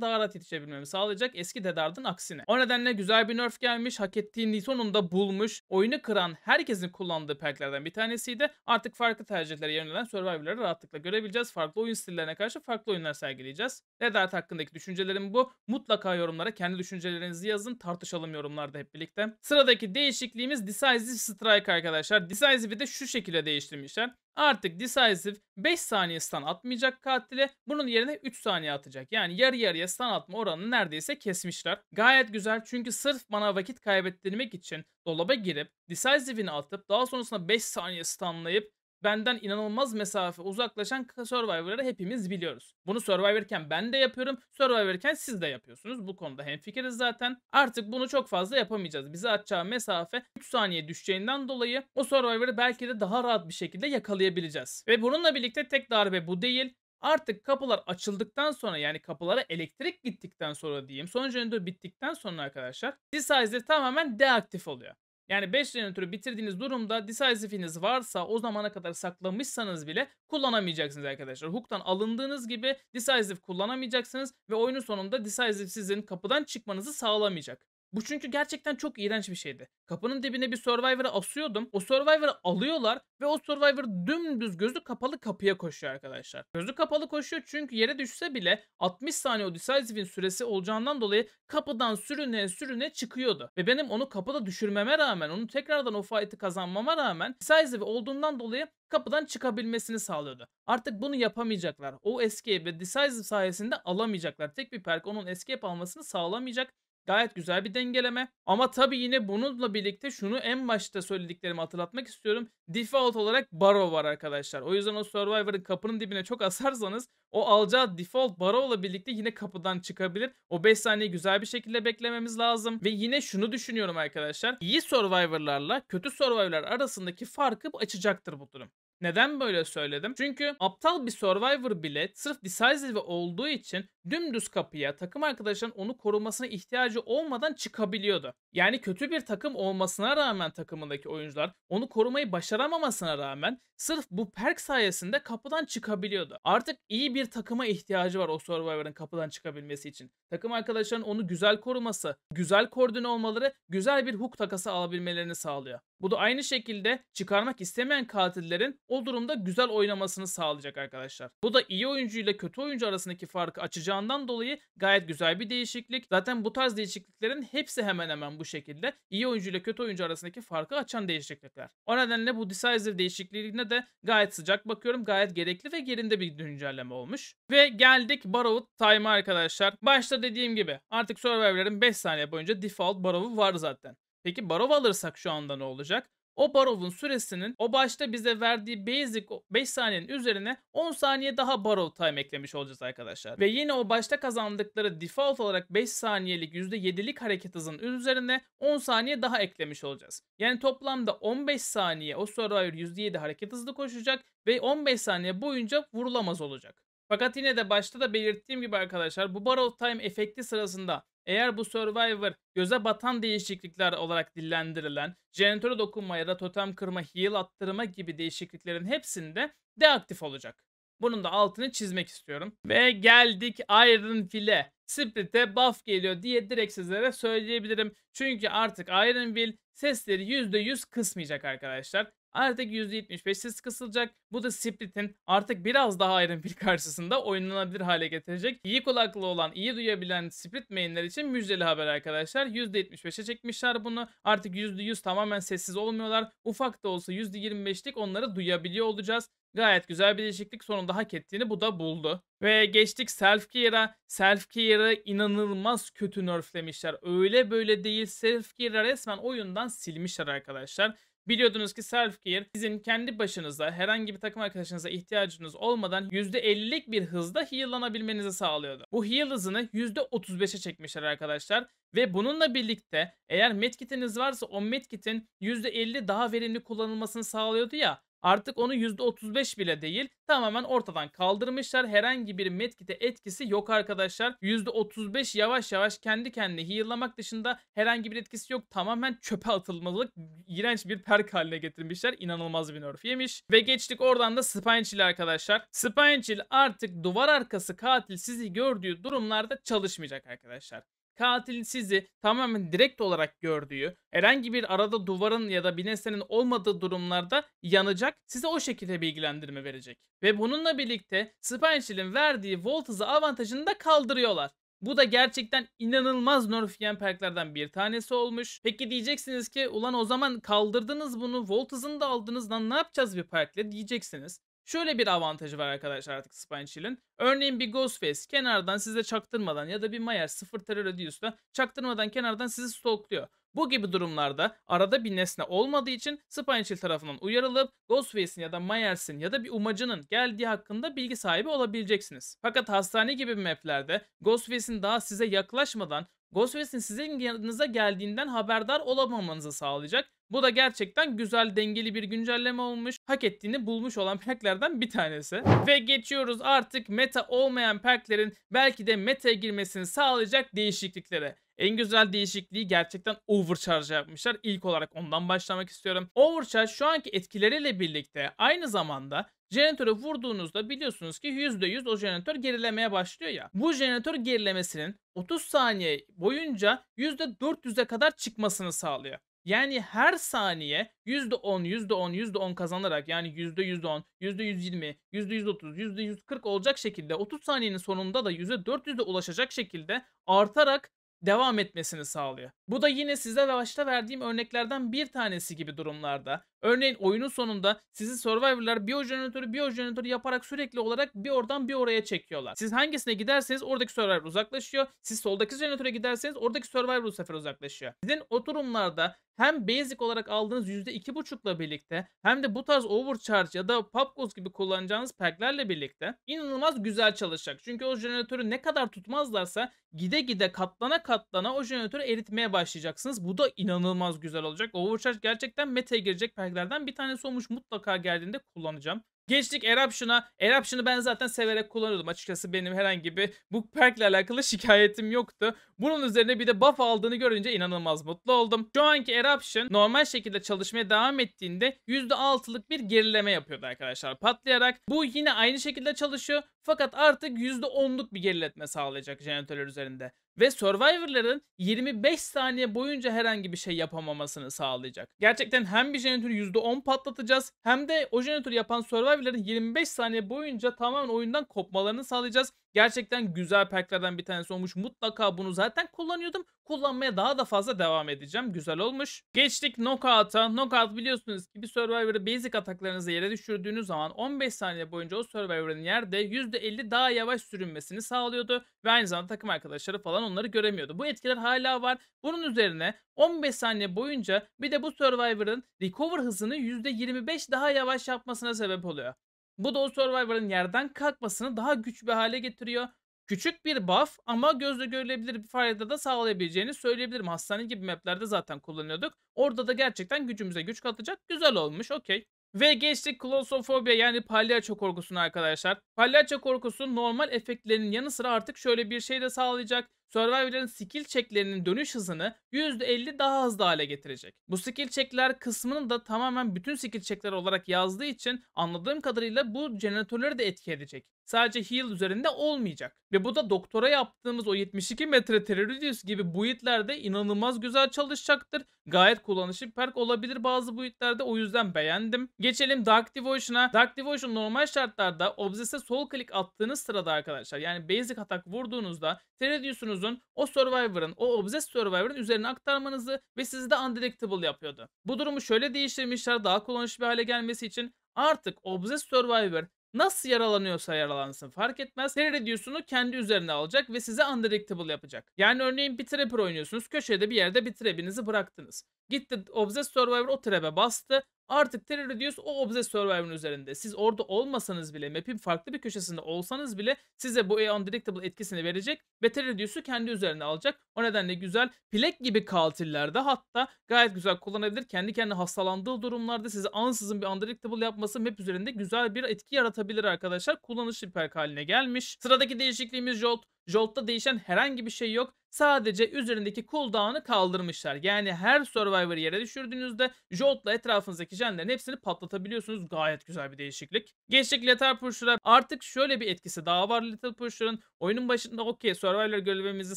daha rahat yetişebilmemi sağlayacak eski Dead Hard'ın aksine. O nedenle güzel bir nerf gelmiş, hak ettiğini sonunda bulmuş, oyunu kıran herkesin kullandığı perklerden bir tanesiydi. Artık farklı tercihlere yönelen Survivor'ları rahatlıkla görebileceğiz. Farklı oyun stillerine karşı farklı oyunlar sergileyeceğiz. Dead Hard hakkındaki düşüncelerim bu. Mutlaka yorumlara kendi düşüncelerinizi yazın, tartışalım yorumlarda hep birlikte. Sıradaki değişikliğimiz Decisive Strike arkadaşlar. Decisive'i de şu şekilde değiştirmişler. Artık Decisive 5 saniye stun atmayacak katile. Bunun yerine 3 saniye atacak. Yani yarı yarıya stun atma oranını neredeyse kesmişler. Gayet güzel, çünkü sırf bana vakit kaybettirmek için dolaba girip Decisive'ini atıp daha sonrasında 5 saniye stunlayıp benden inanılmaz mesafe uzaklaşan Survivor'ları hepimiz biliyoruz. Bunu Survivor'ken ben de yapıyorum, Survivor'ken siz de yapıyorsunuz. Bu konuda hemfikiriz zaten. Artık bunu çok fazla yapamayacağız. Bize atacağı mesafe 3 saniye düşeceğinden dolayı o Survivor'ı belki de daha rahat bir şekilde yakalayabileceğiz. Ve bununla birlikte tek darbe bu değil. Artık kapılar açıldıktan sonra, yani kapılara elektrik gittikten sonra diyeyim, son jeneratör bittikten sonra arkadaşlar Decisive tamamen deaktif oluyor. Yani 5 jeneratörü bitirdiğiniz durumda Decisive'iniz varsa o zamana kadar saklamışsanız bile kullanamayacaksınız arkadaşlar. Hook'tan alındığınız gibi Decisive kullanamayacaksınız ve oyunun sonunda Decisive sizin kapıdan çıkmanızı sağlamayacak. Bu çünkü gerçekten çok iğrenç bir şeydi. Kapının dibine bir Survivor'ı asıyordum. O Survivor'ı alıyorlar ve o Survivor dümdüz gözü kapalı kapıya koşuyor arkadaşlar. Gözü kapalı koşuyor çünkü yere düşse bile 60 saniye o Decisive'in süresi olacağından dolayı kapıdan sürüne sürüne çıkıyordu. Ve benim onu kapıda düşürmeme rağmen, onu tekrardan o fight'ı kazanmama rağmen Decisive olduğundan dolayı kapıdan çıkabilmesini sağlıyordu. Artık bunu yapamayacaklar. O escape ve Decisive sayesinde alamayacaklar. Tek bir perk onun escape almasını sağlamayacak. Gayet güzel bir dengeleme. Ama tabii yine bununla birlikte şunu en başta söylediklerimi hatırlatmak istiyorum. Default olarak Barrow var arkadaşlar. O yüzden o Survivor'ın kapının dibine çok asarsanız o alacağı default Barrow'la birlikte yine kapıdan çıkabilir. O 5 saniye güzel bir şekilde beklememiz lazım. Ve yine şunu düşünüyorum arkadaşlar. İyi Survivor'larla kötü Survivor'lar arasındaki farkı açacaktır bu durum. Neden böyle söyledim? Çünkü aptal bir Survivor bile sırf Decisive olduğu için dümdüz kapıya takım arkadaşların onu korumasına ihtiyacı olmadan çıkabiliyordu. Yani kötü bir takım olmasına rağmen takımındaki oyuncular onu korumayı başaramamasına rağmen sırf bu perk sayesinde kapıdan çıkabiliyordu. Artık iyi bir takıma ihtiyacı var o Survivor'ın kapıdan çıkabilmesi için. Takım arkadaşların onu güzel koruması, güzel koordine olmaları, güzel bir hook takası alabilmelerini sağlıyor. Bu da aynı şekilde çıkarmak istemeyen katillerin o durumda güzel oynamasını sağlayacak arkadaşlar. Bu da iyi oyuncu ile kötü oyuncu arasındaki farkı açacağından dolayı gayet güzel bir değişiklik. Zaten bu tarz değişikliklerin hepsi hemen hemen bu şekilde iyi oyuncu ile kötü oyuncu arasındaki farkı açan değişiklikler. O nedenle bu Decisive değişikliğine de gayet sıcak bakıyorum. Gayet gerekli ve yerinde bir güncelleme olmuş. Ve geldik Borrowed Time'a arkadaşlar. Başta dediğim gibi artık Survivor'ların 5 saniye boyunca default Barrow'u var zaten. Peki Barrow alırsak şu anda ne olacak? O Barrow'un süresinin o başta bize verdiği basic 5 saniyenin üzerine 10 saniye daha Borrowed Time eklemiş olacağız arkadaşlar. Ve yine o başta kazandıkları default olarak 5 saniyelik %7'lik hareket hızının üzerine 10 saniye daha eklemiş olacağız. Yani toplamda 15 saniye o Survivor %7 hareket hızlı koşacak ve 15 saniye boyunca vurulamaz olacak. Fakat yine de başta da belirttiğim gibi arkadaşlar bu Borrowed Time efekti sırasında eğer bu Survivor göze batan değişiklikler olarak dillendirilen jeneratöre dokunma ya da totem kırma, heal attırma gibi değişikliklerin hepsinde deaktif olacak. Bunun da altını çizmek istiyorum. Ve geldik Iron Will'e. Spirit'e buff geliyor diye direkt sizlere söyleyebilirim. Çünkü artık Iron Will sesleri %100 kısmayacak arkadaşlar. artık %75'siz kısılacak. Bu da Split'in artık biraz daha Iron Will karşısında oynanabilir hale getirecek. İyi kulaklı olan, iyi duyabilen Split mainler için müjdeli haber arkadaşlar. %75'e çekmişler bunu. Artık %100 tamamen sessiz olmuyorlar. Ufak da olsa %25'lik onları duyabiliyor olacağız. Gayet güzel bir değişiklik, sonunda hak ettiğini bu da buldu. Ve geçtik Selfcare'a. Selfcare'ı inanılmaz kötü nerflemişler. Öyle böyle değil, Selfcare'ı resmen oyundan silmişler arkadaşlar. Biliyordunuz ki Selfcare sizin kendi başınıza herhangi bir takım arkadaşınıza ihtiyacınız olmadan %50'lik bir hızda heallanabilmenizi sağlıyordu. Bu heal hızını %35'e çekmişler arkadaşlar. Ve bununla birlikte eğer medkitiniz varsa o medkitin %50 daha verimli kullanılmasını sağlıyordu ya. Artık onu %35 bile değil, tamamen ortadan kaldırmışlar. Herhangi bir medkit'e etkisi yok arkadaşlar. %35 yavaş yavaş kendi kendini heal'lamak dışında herhangi bir etkisi yok. Tamamen çöpe atılmalık, iğrenç bir perk haline getirmişler. İnanılmaz bir nerf yemiş. Ve geçtik oradan da Spine Chill arkadaşlar. Spine Chill artık duvar arkası katil sizi gördüğü durumlarda çalışmayacak arkadaşlar. Katilin sizi tamamen direkt olarak gördüğü, herhangi bir arada duvarın ya da bir nesnenin olmadığı durumlarda yanacak, size o şekilde bilgilendirme verecek. Ve bununla birlikte Spine Chill'in verdiği volt hızı avantajını da kaldırıyorlar. Bu da gerçekten inanılmaz nerf yiyen perklerden bir tanesi olmuş. Peki diyeceksiniz ki ulan o zaman kaldırdınız bunu, volt hızını da aldınız, lan ne yapacağız bir perkle diyeceksiniz. Şöyle bir avantajı var arkadaşlar artık Spine Chill'in. Örneğin bir Ghostface kenardan size çaktırmadan ya da bir Myers 0 terör ediyorsa çaktırmadan kenardan sizi stalkluyor. Bu gibi durumlarda arada bir nesne olmadığı için Spine Chill tarafından uyarılıp Ghostface'in ya da Myers'in ya da bir umacının geldiği hakkında bilgi sahibi olabileceksiniz. Fakat hastane gibi maplerde Ghostface'in daha size yaklaşmadan Ghostface'in sizin yanınıza geldiğinden haberdar olamamanızı sağlayacak. Bu da gerçekten güzel, dengeli bir güncelleme olmuş. Hak ettiğini bulmuş olan perklerden bir tanesi. Ve geçiyoruz artık meta olmayan perklerin belki de meta'ya girmesini sağlayacak değişikliklere. En güzel değişikliği gerçekten Overcharge yapmışlar. İlk olarak ondan başlamak istiyorum. Overcharge şu anki etkileriyle birlikte aynı zamanda jeneratöre vurduğunuzda biliyorsunuz ki %100 o jeneratör gerilemeye başlıyor ya. Bu jeneratör gerilemesinin 30 saniye boyunca %400'e kadar çıkmasını sağlıyor. Yani her saniye %10, %10, %10 kazanarak, yani %110, %120, %130, %140 olacak şekilde 30 saniyenin sonunda da %400'e ulaşacak şekilde artarak devam etmesini sağlıyor. Bu da yine size başta verdiğim örneklerden bir tanesi gibi durumlarda. Örneğin oyunun sonunda sizi Survivor'lar bir jeneratörü yaparak sürekli olarak bir oradan bir oraya çekiyorlar. Siz hangisine giderseniz oradaki Survivor uzaklaşıyor. Siz soldaki jeneratöre giderseniz oradaki Survivor bu sefer uzaklaşıyor. Sizin o durumlarda hem basic olarak aldığınız %2,5'la birlikte hem de bu tarz Overcharge ya da Pop Goes gibi kullanacağınız perklerle birlikte inanılmaz güzel çalışacak. Çünkü o jeneratörü ne kadar tutmazlarsa gide gide katlana o jeneratörü eritmeye başlayacaksınız. Bu da inanılmaz güzel olacak. Overcharge gerçekten meta'ya girecek perklerden bir tanesi olmuş. Mutlaka geldiğinde kullanacağım. Geçtik Eruption'a. Eruption'ı ben zaten severek kullanıyordum. Açıkçası benim herhangi bir bu perkle alakalı şikayetim yoktu. Bunun üzerine bir de buff aldığını görünce inanılmaz mutlu oldum. Şu anki Eruption normal şekilde çalışmaya devam ettiğinde %6'lık bir gerileme yapıyordu arkadaşlar patlayarak. Bu yine aynı şekilde çalışıyor fakat artık %10'luk bir geriletme sağlayacak jeneratörler üzerinde. Ve Survivor'ların 25 saniye boyunca herhangi bir şey yapamamasını sağlayacak. Gerçekten hem bir jeneratörü %10 patlatacağız hem de o jeneratörü yapan Survivor'ların 25 saniye boyunca tamamen oyundan kopmalarını sağlayacağız. Gerçekten güzel perklerden bir tanesi olmuş. Mutlaka bunu zaten kullanıyordum. Kullanmaya daha da fazla devam edeceğim. Güzel olmuş. Geçtik Knockout'a. Knockout biliyorsunuz ki bir Survivor'ı basic ataklarınızı yere düşürdüğünüz zaman 15 saniye boyunca o Survivor'ın yerde %50 daha yavaş sürünmesini sağlıyordu. Ve aynı zamanda takım arkadaşları falan onları göremiyordu. Bu etkiler hala var. Bunun üzerine 15 saniye boyunca bir de bu Survivor'ın recover hızını %25 daha yavaş yapmasına sebep oluyor. Bu da o Survivor'ın yerden kalkmasını daha güçlü bir hale getiriyor. Küçük bir buff ama gözle görülebilir bir fayda da sağlayabileceğini söyleyebilirim. Hastane gibi maplerde zaten kullanıyorduk. Orada da gerçekten gücümüze güç katacak. Güzel olmuş, okey. Ve geçtik Klosofobia, yani palyaço korkusuna arkadaşlar. Palyaço korkusu normal efektlerinin yanı sıra artık şöyle bir şey de sağlayacak. Survivor'ın skill checklerinin dönüş hızını %50 daha hızlı hale getirecek. Bu skill checkler kısmını da tamamen bütün skill checkler olarak yazdığı için anladığım kadarıyla bu jeneratörleri de etki edecek. Sadece heal üzerinde olmayacak. Ve bu da doktora yaptığımız o 72 metre Terroridius gibi build'lerde inanılmaz güzel çalışacaktır. Gayet kullanışlı bir perk olabilir bazı build'lerde, o yüzden beğendim. Geçelim Dark Devotion'a. Dark Devotion normal şartlarda Obsess'e sol klik attığınız sırada arkadaşlar, yani basic atak vurduğunuzda Terroridius'unuzun o Survivor'ın, o Obsess Survivor'ın üzerine aktarmanızı ve sizi de undetectable yapıyordu. Bu durumu şöyle değiştirmişler daha kullanışlı bir hale gelmesi için. Artık Obsess Survivor nasıl yaralanıyorsa yaralansın fark etmez, Terroridius'unu kendi üzerine alacak ve size undetectable yapacak. Yani örneğin bir Trapper oynuyorsunuz, köşede bir yerde bir Trap'inizi bıraktınız. Gitti Obsessed Survivor o Trap'e bastı. Artık Terroridius o Obsessed Survivor'ın üzerinde. Siz orada olmasanız bile, map'in farklı bir köşesinde olsanız bile size bu undetectable etkisini verecek ve Terroridius'u kendi üzerine alacak. O nedenle güzel. Plague gibi katillerde hatta gayet güzel kullanabilir. Kendi kendine hastalandığı durumlarda size ansızın bir undetectable yapması map üzerinde güzel bir etki yaratabilir arkadaşlar. Kullanışlı bir perk haline gelmiş. Sıradaki değişikliğimiz Jolt. Jolt'ta değişen herhangi bir şey yok. Sadece üzerindeki cooldown'ı kaldırmışlar. Yani her Survivor'ı yere düşürdüğünüzde Jolt'la etrafınızdaki jenlerin hepsini patlatabiliyorsunuz. Gayet güzel bir değişiklik. Geçtik Lethal Pusher'a. Artık şöyle bir etkisi daha var Lethal Pusher'ın. Oyunun başında okey Survivor görevimizi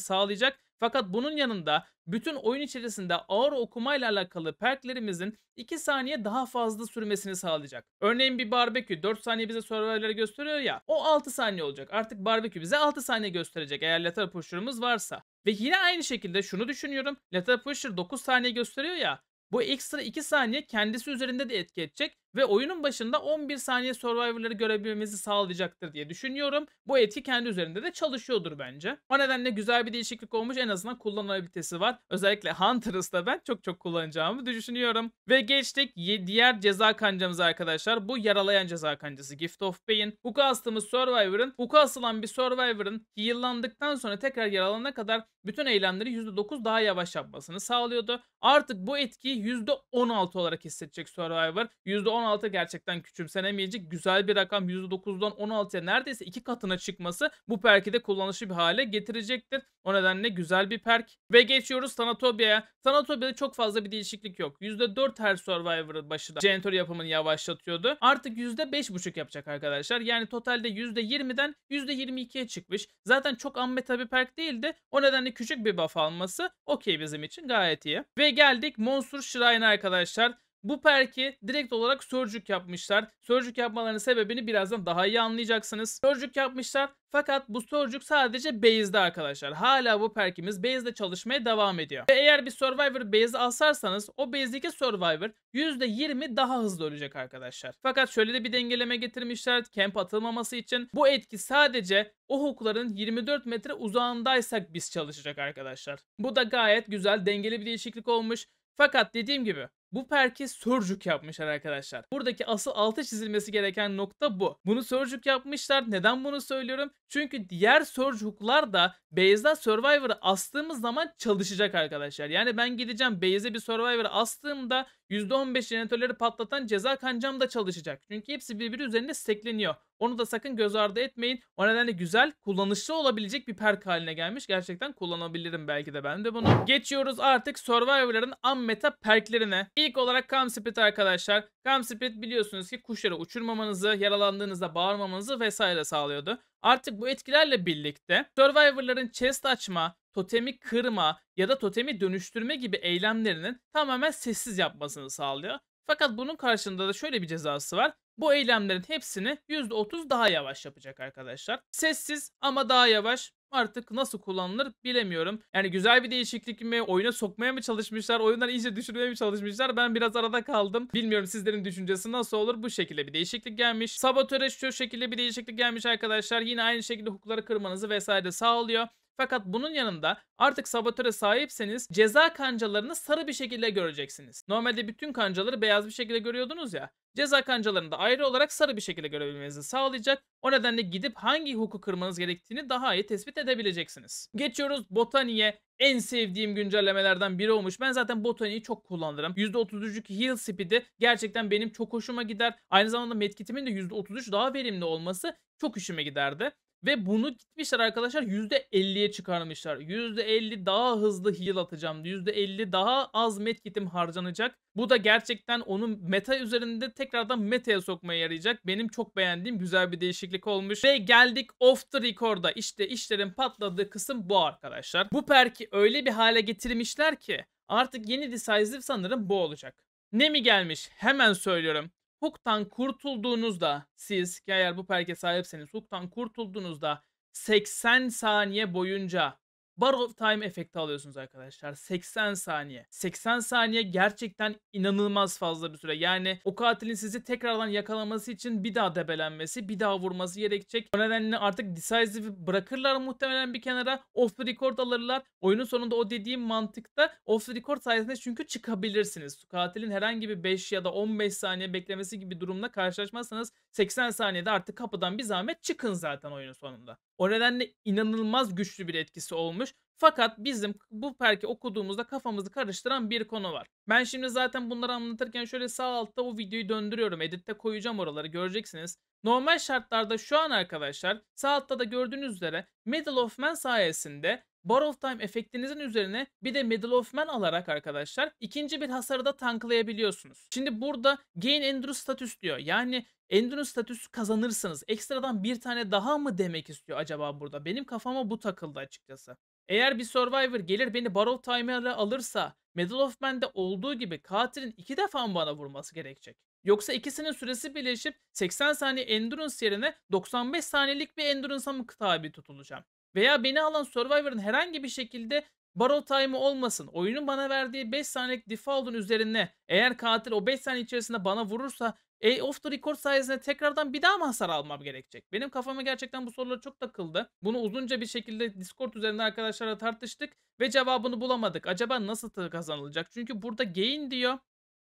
sağlayacak. Fakat bunun yanında bütün oyun içerisinde ağır okumayla alakalı perklerimizin 2 saniye daha fazla sürmesini sağlayacak. Örneğin bir barbekü 4 saniye bize survivor'ları gösteriyor ya, o 6 saniye olacak. Artık barbekü bize 6 saniye gösterecek eğer Lethal Pusher'ımız varsa. Ve yine aynı şekilde şunu düşünüyorum. Lethal Pusher 9 saniye gösteriyor ya, bu ekstra 2 saniye kendisi üzerinde de etki edecek ve oyunun başında 11 saniye Survivor'ları görebilmemizi sağlayacaktır diye düşünüyorum. Bu etki kendi üzerinde de çalışıyordur bence. O nedenle güzel bir değişiklik olmuş. En azından kullanılabilitesi var. Özellikle Hunters'da ben çok kullanacağımı düşünüyorum. Ve geçtik diğer ceza kancamıza arkadaşlar. Bu yaralayan ceza kancası Gift of Pain. Hook'a astığımız Survivor'ın, hook'a asılan bir Survivor'ın heal'landıktan sonra tekrar yaralanana kadar bütün eylemleri %9 daha yavaş yapmasını sağlıyordu. Artık bu etkiyi %16 olarak hissedecek Survivor. %16 gerçekten küçümsenemeyecek güzel bir rakam. %9'dan 16'ya neredeyse 2 katına çıkması bu perki de kullanışlı bir hale getirecektir. O nedenle güzel bir perk. Ve geçiyoruz Thanatobia'ya. Thanatobia'da çok fazla bir değişiklik yok. %4 her Survivor'ın başında Gentor yapımını yavaşlatıyordu. Artık %5.5 yapacak arkadaşlar. Yani totalde %20'den %22'ye çıkmış. Zaten çok ammeta bir perk değildi. O nedenle küçük bir buff alması okey bizim için, gayet iyi. Ve geldik Monster Shrine'a arkadaşlar. Bu perki direkt olarak Surge yapmışlar. Surge yapmalarının sebebini birazdan daha iyi anlayacaksınız. Surge yapmışlar. Fakat bu Surge sadece base'de arkadaşlar. Hala bu perkimiz base'de çalışmaya devam ediyor. Ve eğer bir Survivor base'e asarsanız o base'deki Survivor %20 daha hızlı ölecek arkadaşlar. Fakat şöyle de bir dengeleme getirmişler camp atılmaması için. Bu etki sadece o hookların 24 metre uzağındaysak biz çalışacak arkadaşlar. Bu da gayet güzel dengeli bir değişiklik olmuş. Fakat dediğim gibi bu perki Surge yapmışlar arkadaşlar. Buradaki asıl altı çizilmesi gereken nokta bu. Bunu Surge yapmışlar. Neden bunu söylüyorum? Çünkü diğer Surge hook'lar da base'da Survivor'ı astığımız zaman çalışacak arkadaşlar. Yani ben gideceğim base'e bir Survivor'ı astığımda %15 jeneratörleri patlatan ceza kancam da çalışacak. Çünkü hepsi birbiri üzerinde stekleniyor. Onu da sakın göz ardı etmeyin. O nedenle güzel, kullanışlı olabilecek bir perk haline gelmiş. Gerçekten kullanabilirim belki de ben de bunu. Geçiyoruz artık Survivor'ların unmeta perklerine. İlk olarak Calm Spirit arkadaşlar. Calm Spirit biliyorsunuz ki kuşları uçurmamanızı, yaralandığınızda bağırmamanızı vesaire sağlıyordu. Artık bu etkilerle birlikte Survivor'ların chest açma, totemi kırma ya da totemi dönüştürme gibi eylemlerinin tamamen sessiz yapmasını sağlıyor. Fakat bunun karşılığında da şöyle bir cezası var. Bu eylemlerin hepsini %30 daha yavaş yapacak arkadaşlar. Sessiz ama daha yavaş. Artık nasıl kullanılır bilemiyorum. Yani güzel bir değişiklik mi, oyuna sokmaya mı çalışmışlar, oyundan iyice düşürmeye mi çalışmışlar, ben biraz arada kaldım. Bilmiyorum sizlerin düşüncesi nasıl olur. Bu şekilde bir değişiklik gelmiş. Sabotöre şu şekilde bir değişiklik gelmiş arkadaşlar. Yine aynı şekilde hookları kırmanızı vesaire sağlıyor. Fakat bunun yanında artık sabotöre sahipseniz ceza kancalarını sarı bir şekilde göreceksiniz. Normalde bütün kancaları beyaz bir şekilde görüyordunuz ya. Ceza kancalarını da ayrı olarak sarı bir şekilde görebilmenizi sağlayacak. O nedenle gidip hangi hook'u kırmanız gerektiğini daha iyi tespit edebileceksiniz. Geçiyoruz Botani'ye. En sevdiğim güncellemelerden biri olmuş. Ben zaten Botani'yi çok kullanırım. %33 heal speed'i gerçekten benim çok hoşuma gider. Aynı zamanda medkitimin de %33 daha verimli olması çok hoşuma giderdi. Ve bunu gitmişler arkadaşlar %50'ye çıkarmışlar. %50 daha hızlı heal atacağım. %50 daha az medkitim harcanacak. Bu da gerçekten onun meta üzerinde tekrardan meta'ya sokmaya yarayacak. Benim çok beğendiğim güzel bir değişiklik olmuş. Ve geldik Off the Record'a. İşte işlerin patladığı kısım bu arkadaşlar. Bu perki öyle bir hale getirmişler ki artık yeni Decisive sanırım bu olacak. Ne mi gelmiş? Hemen söylüyorum. Hook'tan kurtulduğunuzda siz ki eğer bu perke sahipseniz Hook'tan kurtulduğunuzda 80 saniye boyunca Borrowed Time efekti alıyorsunuz arkadaşlar. 80 saniye. 80 saniye gerçekten inanılmaz fazla bir süre. Yani o katilin sizi tekrardan yakalaması için bir daha debelenmesi, bir daha vurması gerekecek. O nedenle artık Decisive'i bırakırlar muhtemelen bir kenara. Off the Record alırlar. Oyunun sonunda o dediğim mantıkta Off the Record sayesinde çünkü çıkabilirsiniz. Katilin herhangi bir 5 ya da 15 saniye beklemesi gibi durumla karşılaşmazsanız 80 saniyede artık kapıdan bir zahmet çıkın zaten oyunun sonunda. O nedenle inanılmaz güçlü bir etkisi olmuş. Fakat bizim bu perki okuduğumuzda kafamızı karıştıran bir konu var. Ben şimdi zaten bunları anlatırken şöyle sağ altta o videoyu döndürüyorum. Editte koyacağım oraları göreceksiniz. Normal şartlarda şu an arkadaşlar sağ altta da gördüğünüz üzere Medal of Man sayesinde Borrowed Time efektinizin üzerine bir de Medal of Man alarak arkadaşlar ikinci bir hasarı da tanklayabiliyorsunuz. Şimdi burada Gain Endurance Status diyor. Yani Endurance statüsü kazanırsınız. Ekstradan bir tane daha mı demek istiyor acaba burada? Benim kafama bu takıldı açıkçası. Eğer bir Survivor gelir beni Borrowed Time'e alırsa Medal of Man'de olduğu gibi katilin 2 defa mı bana vurması gerekecek? Yoksa ikisinin süresi birleşip 80 saniye Endurance yerine 95 saniyelik bir Endurance'a mı tabi tutulacağım? Veya beni alan Survivor'ın herhangi bir şekilde Borrowed Time'ı olmasın. Oyunun bana verdiği 5 saniyelik default'un üzerine eğer katil o 5 saniye içerisinde bana vurursa Off the Record sayesinde tekrardan bir daha mı hasar almam gerekecek? Benim kafama gerçekten bu sorular çok takıldı. Bunu uzunca bir şekilde Discord üzerinde arkadaşlarla tartıştık ve cevabını bulamadık. Acaba nasıl kazanılacak? Çünkü burada gain diyor.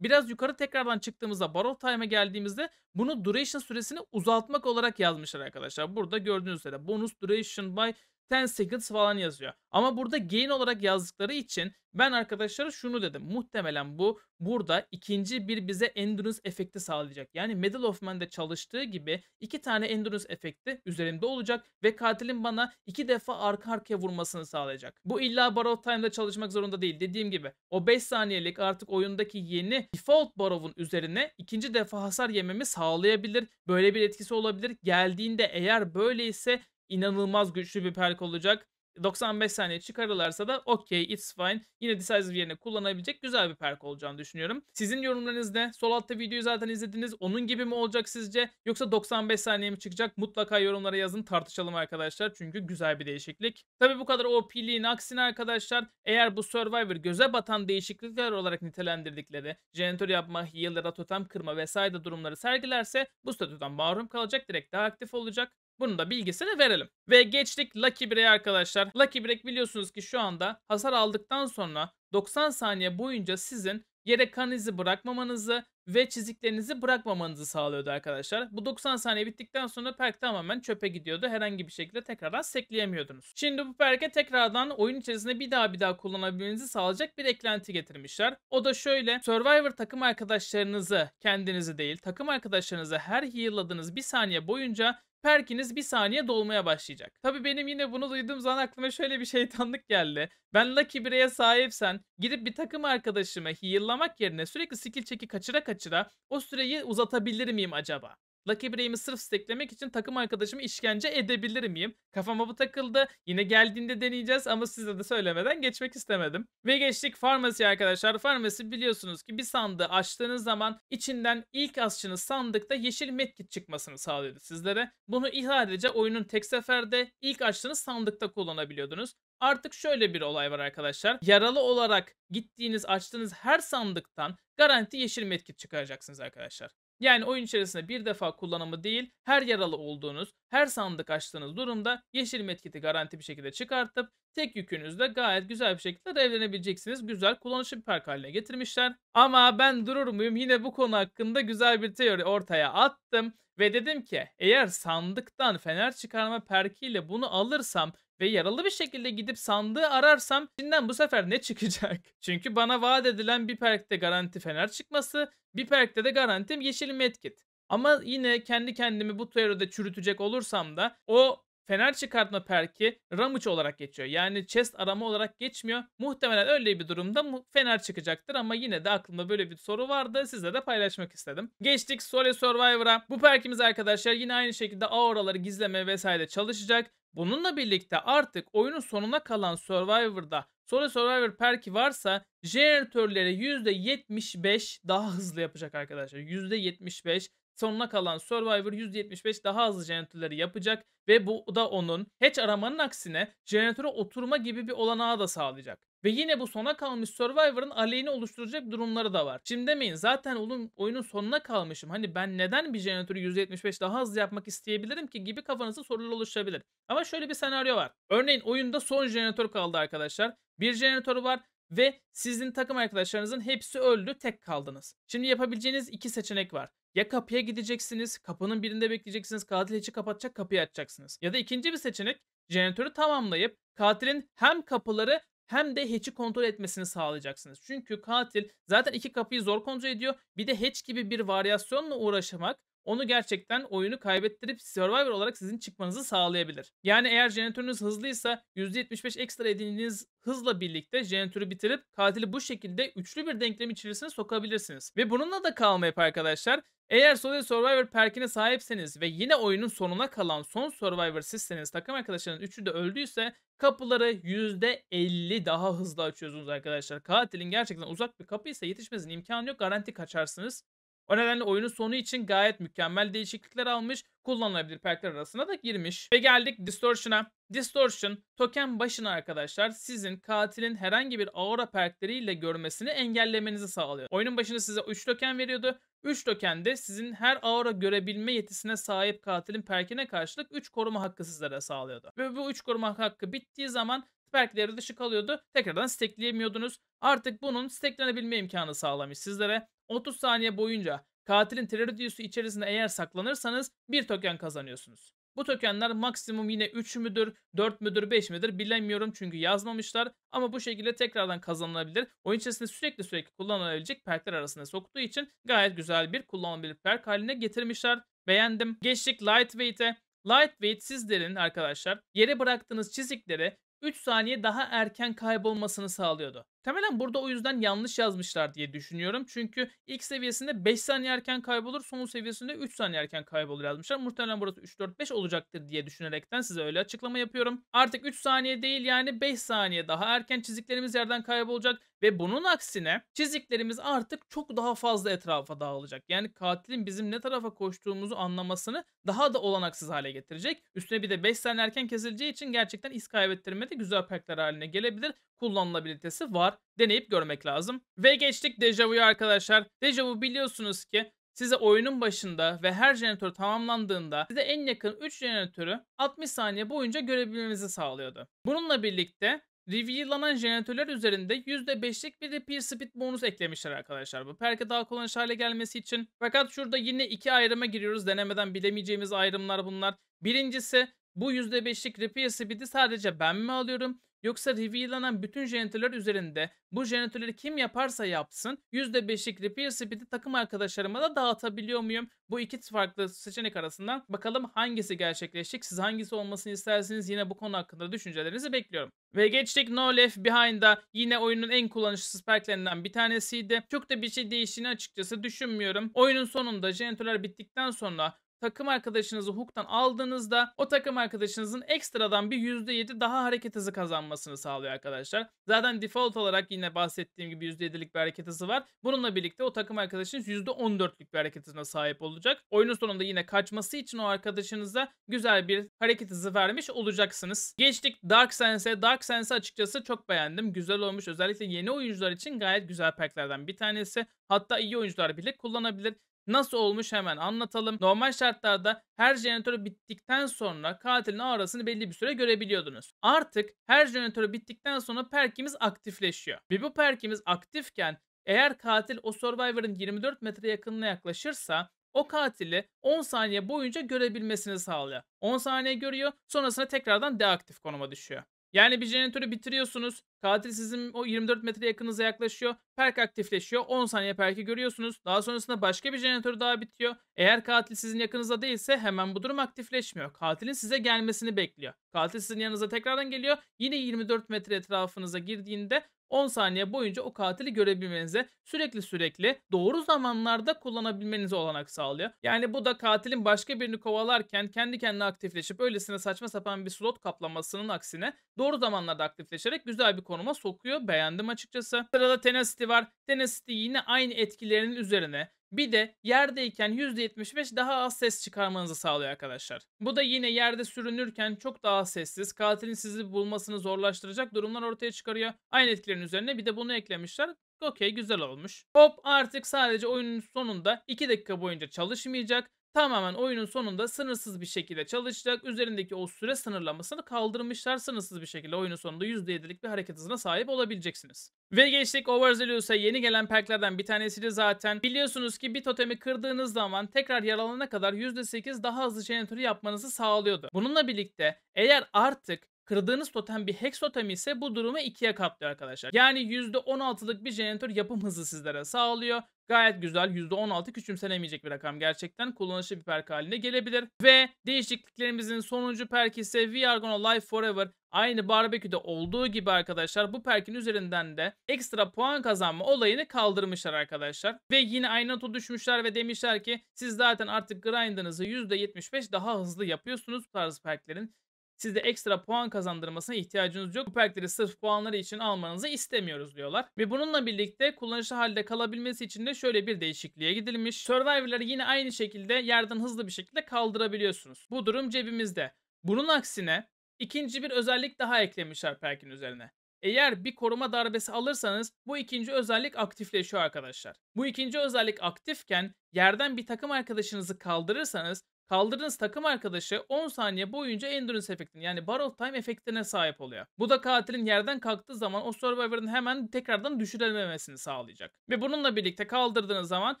Biraz yukarı tekrardan çıktığımızda Borrowed Time'a geldiğimizde bunu duration süresini uzatmak olarak yazmışlar arkadaşlar. Burada gördüğünüz üzere bonus duration by 10 seconds falan yazıyor. Ama burada gain olarak yazdıkları için ben arkadaşlara şunu dedim. Muhtemelen bu burada ikinci bir bize endurance efekti sağlayacak. Yani Medal of Man'de çalıştığı gibi 2 tane endurance efekti üzerimde olacak ve katilin bana 2 defa arka arkaya vurmasını sağlayacak. Bu illa Borrowed Time'da çalışmak zorunda değil. Dediğim gibi o 5 saniyelik artık oyundaki yeni default Borrow'un üzerine ikinci defa hasar yememi sağlayabilir. Böyle bir etkisi olabilir. Geldiğinde eğer böyleyse İnanılmaz güçlü bir perk olacak. 95 saniye çıkarırlarsa da okey, it's fine. Yine Decisive yerine kullanabilecek güzel bir perk olacağını düşünüyorum. Sizin yorumlarınız ne? Sol altta videoyu zaten izlediniz. Onun gibi mi olacak sizce? Yoksa 95 saniye mi çıkacak? Mutlaka yorumlara yazın, tartışalım arkadaşlar. Çünkü güzel bir değişiklik. Tabi bu kadar OP'liğin aksine arkadaşlar eğer bu Survivor göze batan değişiklikler olarak nitelendirdikleri jenerator yapma, healer'a totem kırma vesaire durumları sergilerse bu statüden mahrum kalacak. Direkt daha aktif olacak. Bunun da bilgisini verelim. Ve geçtik Lucky Break'e arkadaşlar. Lucky Break biliyorsunuz ki şu anda hasar aldıktan sonra 90 saniye boyunca sizin yere kan izi bırakmamanızı ve çiziklerinizi bırakmamanızı sağlıyordu arkadaşlar. Bu 90 saniye bittikten sonra perk tamamen çöpe gidiyordu. Herhangi bir şekilde tekrardan sekleyemiyordunuz. Şimdi bu perke tekrardan oyun içerisinde bir daha kullanabilmenizi sağlayacak bir eklenti getirmişler. O da şöyle. Survivor takım arkadaşlarınızı, kendinizi değil, takım arkadaşlarınızı her heal'ladığınız bir saniye boyunca perkiniz bir saniye dolmaya başlayacak. Tabii benim yine bunu duyduğum zaman aklıma şöyle bir şeytanlık geldi. Ben Lucky Break'e sahipsen gidip bir takım arkadaşımı heal'lamak yerine sürekli skill çeki kaçıra o süreyi uzatabilir miyim acaba? Lucky Break'imi sırf steklemek için takım arkadaşımı işkence edebilir miyim? Kafama bu takıldı. Yine geldiğinde deneyeceğiz ama size de söylemeden geçmek istemedim. Ve geçtik farmasiye arkadaşlar. Farmasi biliyorsunuz ki bir sandığı açtığınız zaman içinden ilk açtığınız sandıkta yeşil medkit çıkmasını sağlıyordu sizlere. Bunu sadece oyunun tek seferde ilk açtığınız sandıkta kullanabiliyordunuz. Artık şöyle bir olay var arkadaşlar. Yaralı olarak gittiğiniz açtığınız her sandıktan garanti yeşil medkit çıkaracaksınız arkadaşlar. Yani oyun içerisinde bir defa kullanımı değil, her yaralı olduğunuz, her sandık açtığınız durumda yeşil medkiti garanti bir şekilde çıkartıp tek yükünüzde gayet güzel bir şekilde revlenebileceksiniz. Güzel, kullanışlı bir perk haline getirmişler. Ama ben durur muyum? Yine bu konu hakkında güzel bir teori ortaya attım. Ve dedim ki eğer sandıktan fener çıkarma perkiyle bunu alırsam ve yaralı bir şekilde gidip sandığı ararsam içinden bu sefer ne çıkacak? Çünkü bana vaat edilen bir perkte garanti fener çıkması, bir perkte de garantim yeşil medkit. Ama yine kendi kendimi bu teoride çürütecek olursam da o fener çıkartma perki Ramuç olarak geçiyor. Yani chest arama olarak geçmiyor. Muhtemelen öyle bir durumda fener çıkacaktır ama yine de aklımda böyle bir soru vardı. Sizle de paylaşmak istedim. Geçtik Sole Survivor'a. Bu perkimiz arkadaşlar yine aynı şekilde auraları gizleme vesaire çalışacak. Bununla birlikte artık oyunun sonuna kalan Survivor'da Sole Survivor perki varsa jeneratörleri %75 daha hızlı yapacak arkadaşlar. %75. Sonuna kalan Survivor %75 daha hızlı jeneratörleri yapacak ve bu da onun hiç aramanın aksine jeneratöre oturma gibi bir olanağı da sağlayacak. Ve yine bu sona kalmış Survivor'ın aleyhine oluşturacak durumları da var. Şimdi demeyin zaten oyunun sonuna kalmışım. Hani ben neden bir jeneratörü %75 daha hızlı yapmak isteyebilirim ki gibi kafanızda sorular oluşabilir. Ama şöyle bir senaryo var. Örneğin oyunda son jeneratör kaldı arkadaşlar. Bir jeneratör var. Ve sizin takım arkadaşlarınızın hepsi öldü, tek kaldınız. Şimdi yapabileceğiniz iki seçenek var. Ya kapıya gideceksiniz, kapının birinde bekleyeceksiniz, katil hiçi kapatacak, kapıyı açacaksınız. Ya da ikinci bir seçenek, jeneratörü tamamlayıp katilin hem kapıları hem de hatch'i kontrol etmesini sağlayacaksınız. Çünkü katil zaten iki kapıyı zor kontrol ediyor. Bir de hatch gibi bir varyasyonla uğraşmak onu gerçekten oyunu kaybettirip Survivor olarak sizin çıkmanızı sağlayabilir. Yani eğer jeneratörünüz hızlıysa %75 ekstra edindiğiniz hızla birlikte jeneratörü bitirip katili bu şekilde üçlü bir denklem içerisine sokabilirsiniz. Ve bununla da kalmayıp arkadaşlar eğer Sole Survivor perkine sahipseniz ve yine oyunun sonuna kalan son Survivor sizseniz, takım arkadaşlarının üçü de öldüyse kapıları %50 daha hızlı açıyorsunuz arkadaşlar. Katilin gerçekten uzak bir kapıysa yetişmesinin imkanı yok, garanti kaçarsınız. O nedenle oyunun sonu için gayet mükemmel değişiklikler almış, kullanılabilir perkler arasına da girmiş. Ve geldik Distortion'a. Distortion token başına arkadaşlar sizin katilin herhangi bir aura perkleriyle görmesini engellemenizi sağlıyor. Oyunun başında size 3 token veriyordu. 3 token de sizin her aura görebilme yetisine sahip katilin perkine karşılık 3 koruma hakkı sizlere sağlıyordu. Ve bu 3 koruma hakkı bittiği zaman perkleri dışı kalıyordu. Tekrardan stackleyemiyordunuz. Artık bunun stacklenebilme imkanı sağlamış sizlere. 30 saniye boyunca katilin terördüğüsü içerisinde eğer saklanırsanız bir token kazanıyorsunuz. Bu tokenler maksimum yine 3 müdür, 4 müdür, 5 müdür bilemiyorum çünkü yazmamışlar. Ama bu şekilde tekrardan kazanılabilir. Oyun içerisinde sürekli kullanılabilecek perkler arasında soktuğu için gayet güzel bir kullanılabilir perk haline getirmişler. Beğendim. Geçtik Lightweight'e. Lightweight sizlerin arkadaşlar yere bıraktığınız çizikleri 3 saniye daha erken kaybolmasını sağlıyordu. Temelen burada o yüzden yanlış yazmışlar diye düşünüyorum. Çünkü ilk seviyesinde 5 saniye erken kaybolur, son seviyesinde 3 saniye erken kaybolur yazmışlar. Muhtemelen burası 3-4-5 olacaktır diye düşünerekten size öyle açıklama yapıyorum. Artık 3 saniye değil yani 5 saniye daha erken çiziklerimiz yerden kaybolacak ve bunun aksine çiziklerimiz artık çok daha fazla etrafa dağılacak. Yani katilin bizim ne tarafa koştuğumuzu anlamasını daha da olanaksız hale getirecek. Üstüne bir de 5 saniye erken kesileceği için gerçekten iz kaybettirmede güzel perkler haline gelebilir. Kullanılabilitesi var. Deneyip görmek lazım. Ve geçtik Dejavu'ya arkadaşlar. Dejavu biliyorsunuz ki size oyunun başında ve her jeneratör tamamlandığında size en yakın 3 jeneratörü 60 saniye boyunca görebilmemizi sağlıyordu. Bununla birlikte reveal'lanan jeneratörler üzerinde %5'lik bir repair speed bonus eklemişler arkadaşlar. Bu perke daha kullanışlı hale gelmesi için. Fakat şurada yine iki ayrıma giriyoruz. Denemeden bilemeyeceğimiz ayrımlar bunlar. Birincisi bu %5'lik repair speed'i sadece ben mi alıyorum? Yoksa reveal'lanan bütün jeneratörler üzerinde bu jeneratörleri kim yaparsa yapsın %5'lik repair speed'i takım arkadaşlarıma da dağıtabiliyor muyum? Bu iki farklı seçenek arasından bakalım hangisi gerçekleşecek? Siz hangisi olmasını istersiniz? Yine bu konu hakkında düşüncelerinizi bekliyorum. Ve geçtik No Left Behind'a. Yine oyunun en kullanışsız perklerinden bir tanesiydi. Çok da bir şey değiştiğini açıkçası düşünmüyorum. Oyunun sonunda jeneratörler bittikten sonra takım arkadaşınızı hook'tan aldığınızda o takım arkadaşınızın ekstradan bir %7 daha hareket hızı kazanmasını sağlıyor arkadaşlar. Zaten default olarak yine bahsettiğim gibi %7'lik bir hareket hızı var. Bununla birlikte o takım arkadaşınız %14'lük bir hareket hızına sahip olacak. Oyunun sonunda yine kaçması için o arkadaşınıza güzel bir hareket hızı vermiş olacaksınız. Geçtik Dark Sense'e. Dark Sense açıkçası çok beğendim. Güzel olmuş. Özellikle yeni oyuncular için gayet güzel perklerden bir tanesi. Hatta iyi oyuncular bile kullanabilir. Nasıl olmuş hemen anlatalım. Normal şartlarda her jeneratör bittikten sonra katilin aurasını belli bir süre görebiliyordunuz. Artık her jeneratör bittikten sonra perkimiz aktifleşiyor. Ve bu perkimiz aktifken eğer katil o Survivor'ın 24 metre yakınına yaklaşırsa o katili 10 saniye boyunca görebilmesini sağlıyor. 10 saniye görüyor, sonrasında tekrardan deaktif konuma düşüyor. Yani bir jeneratörü bitiriyorsunuz. Katil sizin o 24 metre yakınıza yaklaşıyor. Perk aktifleşiyor. 10 saniye perki görüyorsunuz. Daha sonrasında başka bir jeneratör daha bitiyor. Eğer katil sizin yakınıza değilse hemen bu durum aktifleşmiyor. Katilin size gelmesini bekliyor. Katil sizin yanınıza tekrardan geliyor. Yine 24 metre etrafınıza girdiğinde 10 saniye boyunca o katili görebilmenize, sürekli doğru zamanlarda kullanabilmenize olanak sağlıyor. Yani bu da katilin başka birini kovalarken kendi kendine aktifleşip öylesine saçma sapan bir slot kaplamasının aksine doğru zamanlarda aktifleşerek güzel bir konuma sokuyor. Beğendim açıkçası. Sırada Tenacity var. Tenacity yine aynı etkilerinin üzerine. Bir de yerdeyken %75 daha az ses çıkarmanızı sağlıyor arkadaşlar. Bu da yine yerde sürünürken çok daha sessiz, katilin sizi bulmasını zorlaştıracak durumlar ortaya çıkarıyor. Aynı etkilerin üzerine bir de bunu eklemişler. Okey, güzel olmuş. Hop artık sadece oyunun sonunda 2 dakika boyunca çalışmayacak. Tamamen oyunun sonunda sınırsız bir şekilde çalışacak. Üzerindeki o süre sınırlamasını kaldırmışlar. Sınırsız bir şekilde oyunun sonunda %7'lik bir hareket hızına sahip olabileceksiniz. Ve geçtik Overzealous'a, yeni gelen perklerden bir tanesiyle zaten. Biliyorsunuz ki bir totemi kırdığınız zaman tekrar yaralanana kadar %8 daha hızlı jeneratörü yapmanızı sağlıyordu. Bununla birlikte eğer artık kırdığınız totem bir hex totemi ise bu durumu 2'ye katlıyor arkadaşlar. Yani %16'lık bir jeneratör yapım hızı sizlere sağlıyor. Gayet güzel, %16 küçümsenemeyecek bir rakam gerçekten. Kullanışlı bir perk haline gelebilir. Ve değişikliklerimizin sonuncu perki ise We Are Gonna Live Forever. Aynı Barbecue'de olduğu gibi arkadaşlar bu perkin üzerinden de ekstra puan kazanma olayını kaldırmışlar arkadaşlar. Ve yine aynı notu düşmüşler ve demişler ki siz zaten artık grindınızı %75 daha hızlı yapıyorsunuz bu tarz perklerin. Sizde ekstra puan kazandırmasına ihtiyacınız yok. Bu perkleri sırf puanları için almanızı istemiyoruz diyorlar. Ve bununla birlikte kullanışlı halde kalabilmesi için de şöyle bir değişikliğe gidilmiş. Survivor'ları yine aynı şekilde yerden hızlı bir şekilde kaldırabiliyorsunuz. Bu durum cebimizde. Bunun aksine ikinci bir özellik daha eklemişler perkin üzerine. Eğer bir koruma darbesi alırsanız bu ikinci özellik aktifleşiyor arkadaşlar. Bu ikinci özellik aktifken yerden bir takım arkadaşınızı kaldırırsanız kaldırdığınız takım arkadaşı 10 saniye boyunca endurance efektine, yani borrowed time efektine sahip oluyor. Bu da katilin yerden kalktığı zaman o survivor'ın hemen tekrardan düşürülmemesini sağlayacak. Ve bununla birlikte kaldırdığınız zaman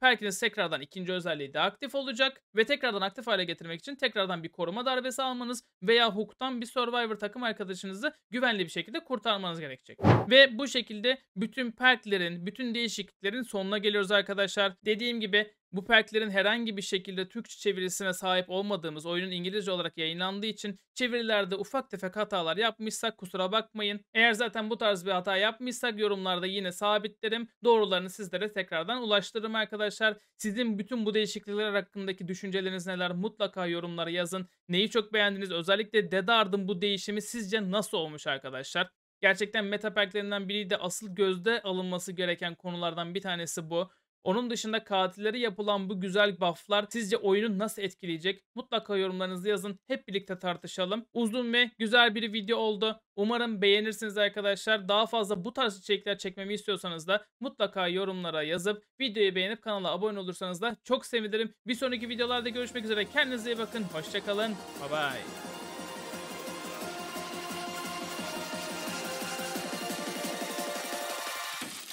perkiniz tekrardan ikinci özelliği de aktif olacak. Ve tekrardan aktif hale getirmek için tekrardan bir koruma darbesi almanız veya hook'tan bir survivor takım arkadaşınızı güvenli bir şekilde kurtarmanız gerekecek. Ve bu şekilde bütün perklerin, bütün değişikliklerin sonuna geliyoruz arkadaşlar. Dediğim gibi bu perklerin herhangi bir şekilde Türkçe çevirisine sahip olmadığımız, oyunun İngilizce olarak yayınlandığı için çevirilerde ufak tefek hatalar yapmışsak kusura bakmayın. Eğer zaten bu tarz bir hata yapmışsak yorumlarda yine sabitlerim. Doğrularını sizlere tekrardan ulaştırırım arkadaşlar. Sizin bütün bu değişiklikler hakkındaki düşünceleriniz neler? Mutlaka yorumlara yazın. Neyi çok beğendiniz? Özellikle Dead Hard'ın bu değişimi sizce nasıl olmuş arkadaşlar? Gerçekten meta perklerinden biri de asıl gözde alınması gereken konulardan bir tanesi bu. Onun dışında katillere yapılan bu güzel bufflar sizce oyunu nasıl etkileyecek? Mutlaka yorumlarınızı yazın. Hep birlikte tartışalım. Uzun ve güzel bir video oldu. Umarım beğenirsiniz arkadaşlar. Daha fazla bu tarz içerikler çekmemi istiyorsanız da mutlaka yorumlara yazıp videoyu beğenip kanala abone olursanız da çok sevinirim. Bir sonraki videolarda görüşmek üzere. Kendinize iyi bakın. Hoşçakalın. Bye bye.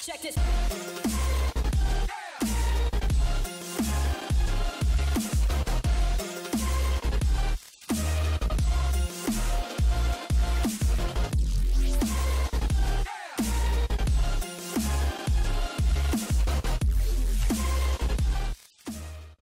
Check this.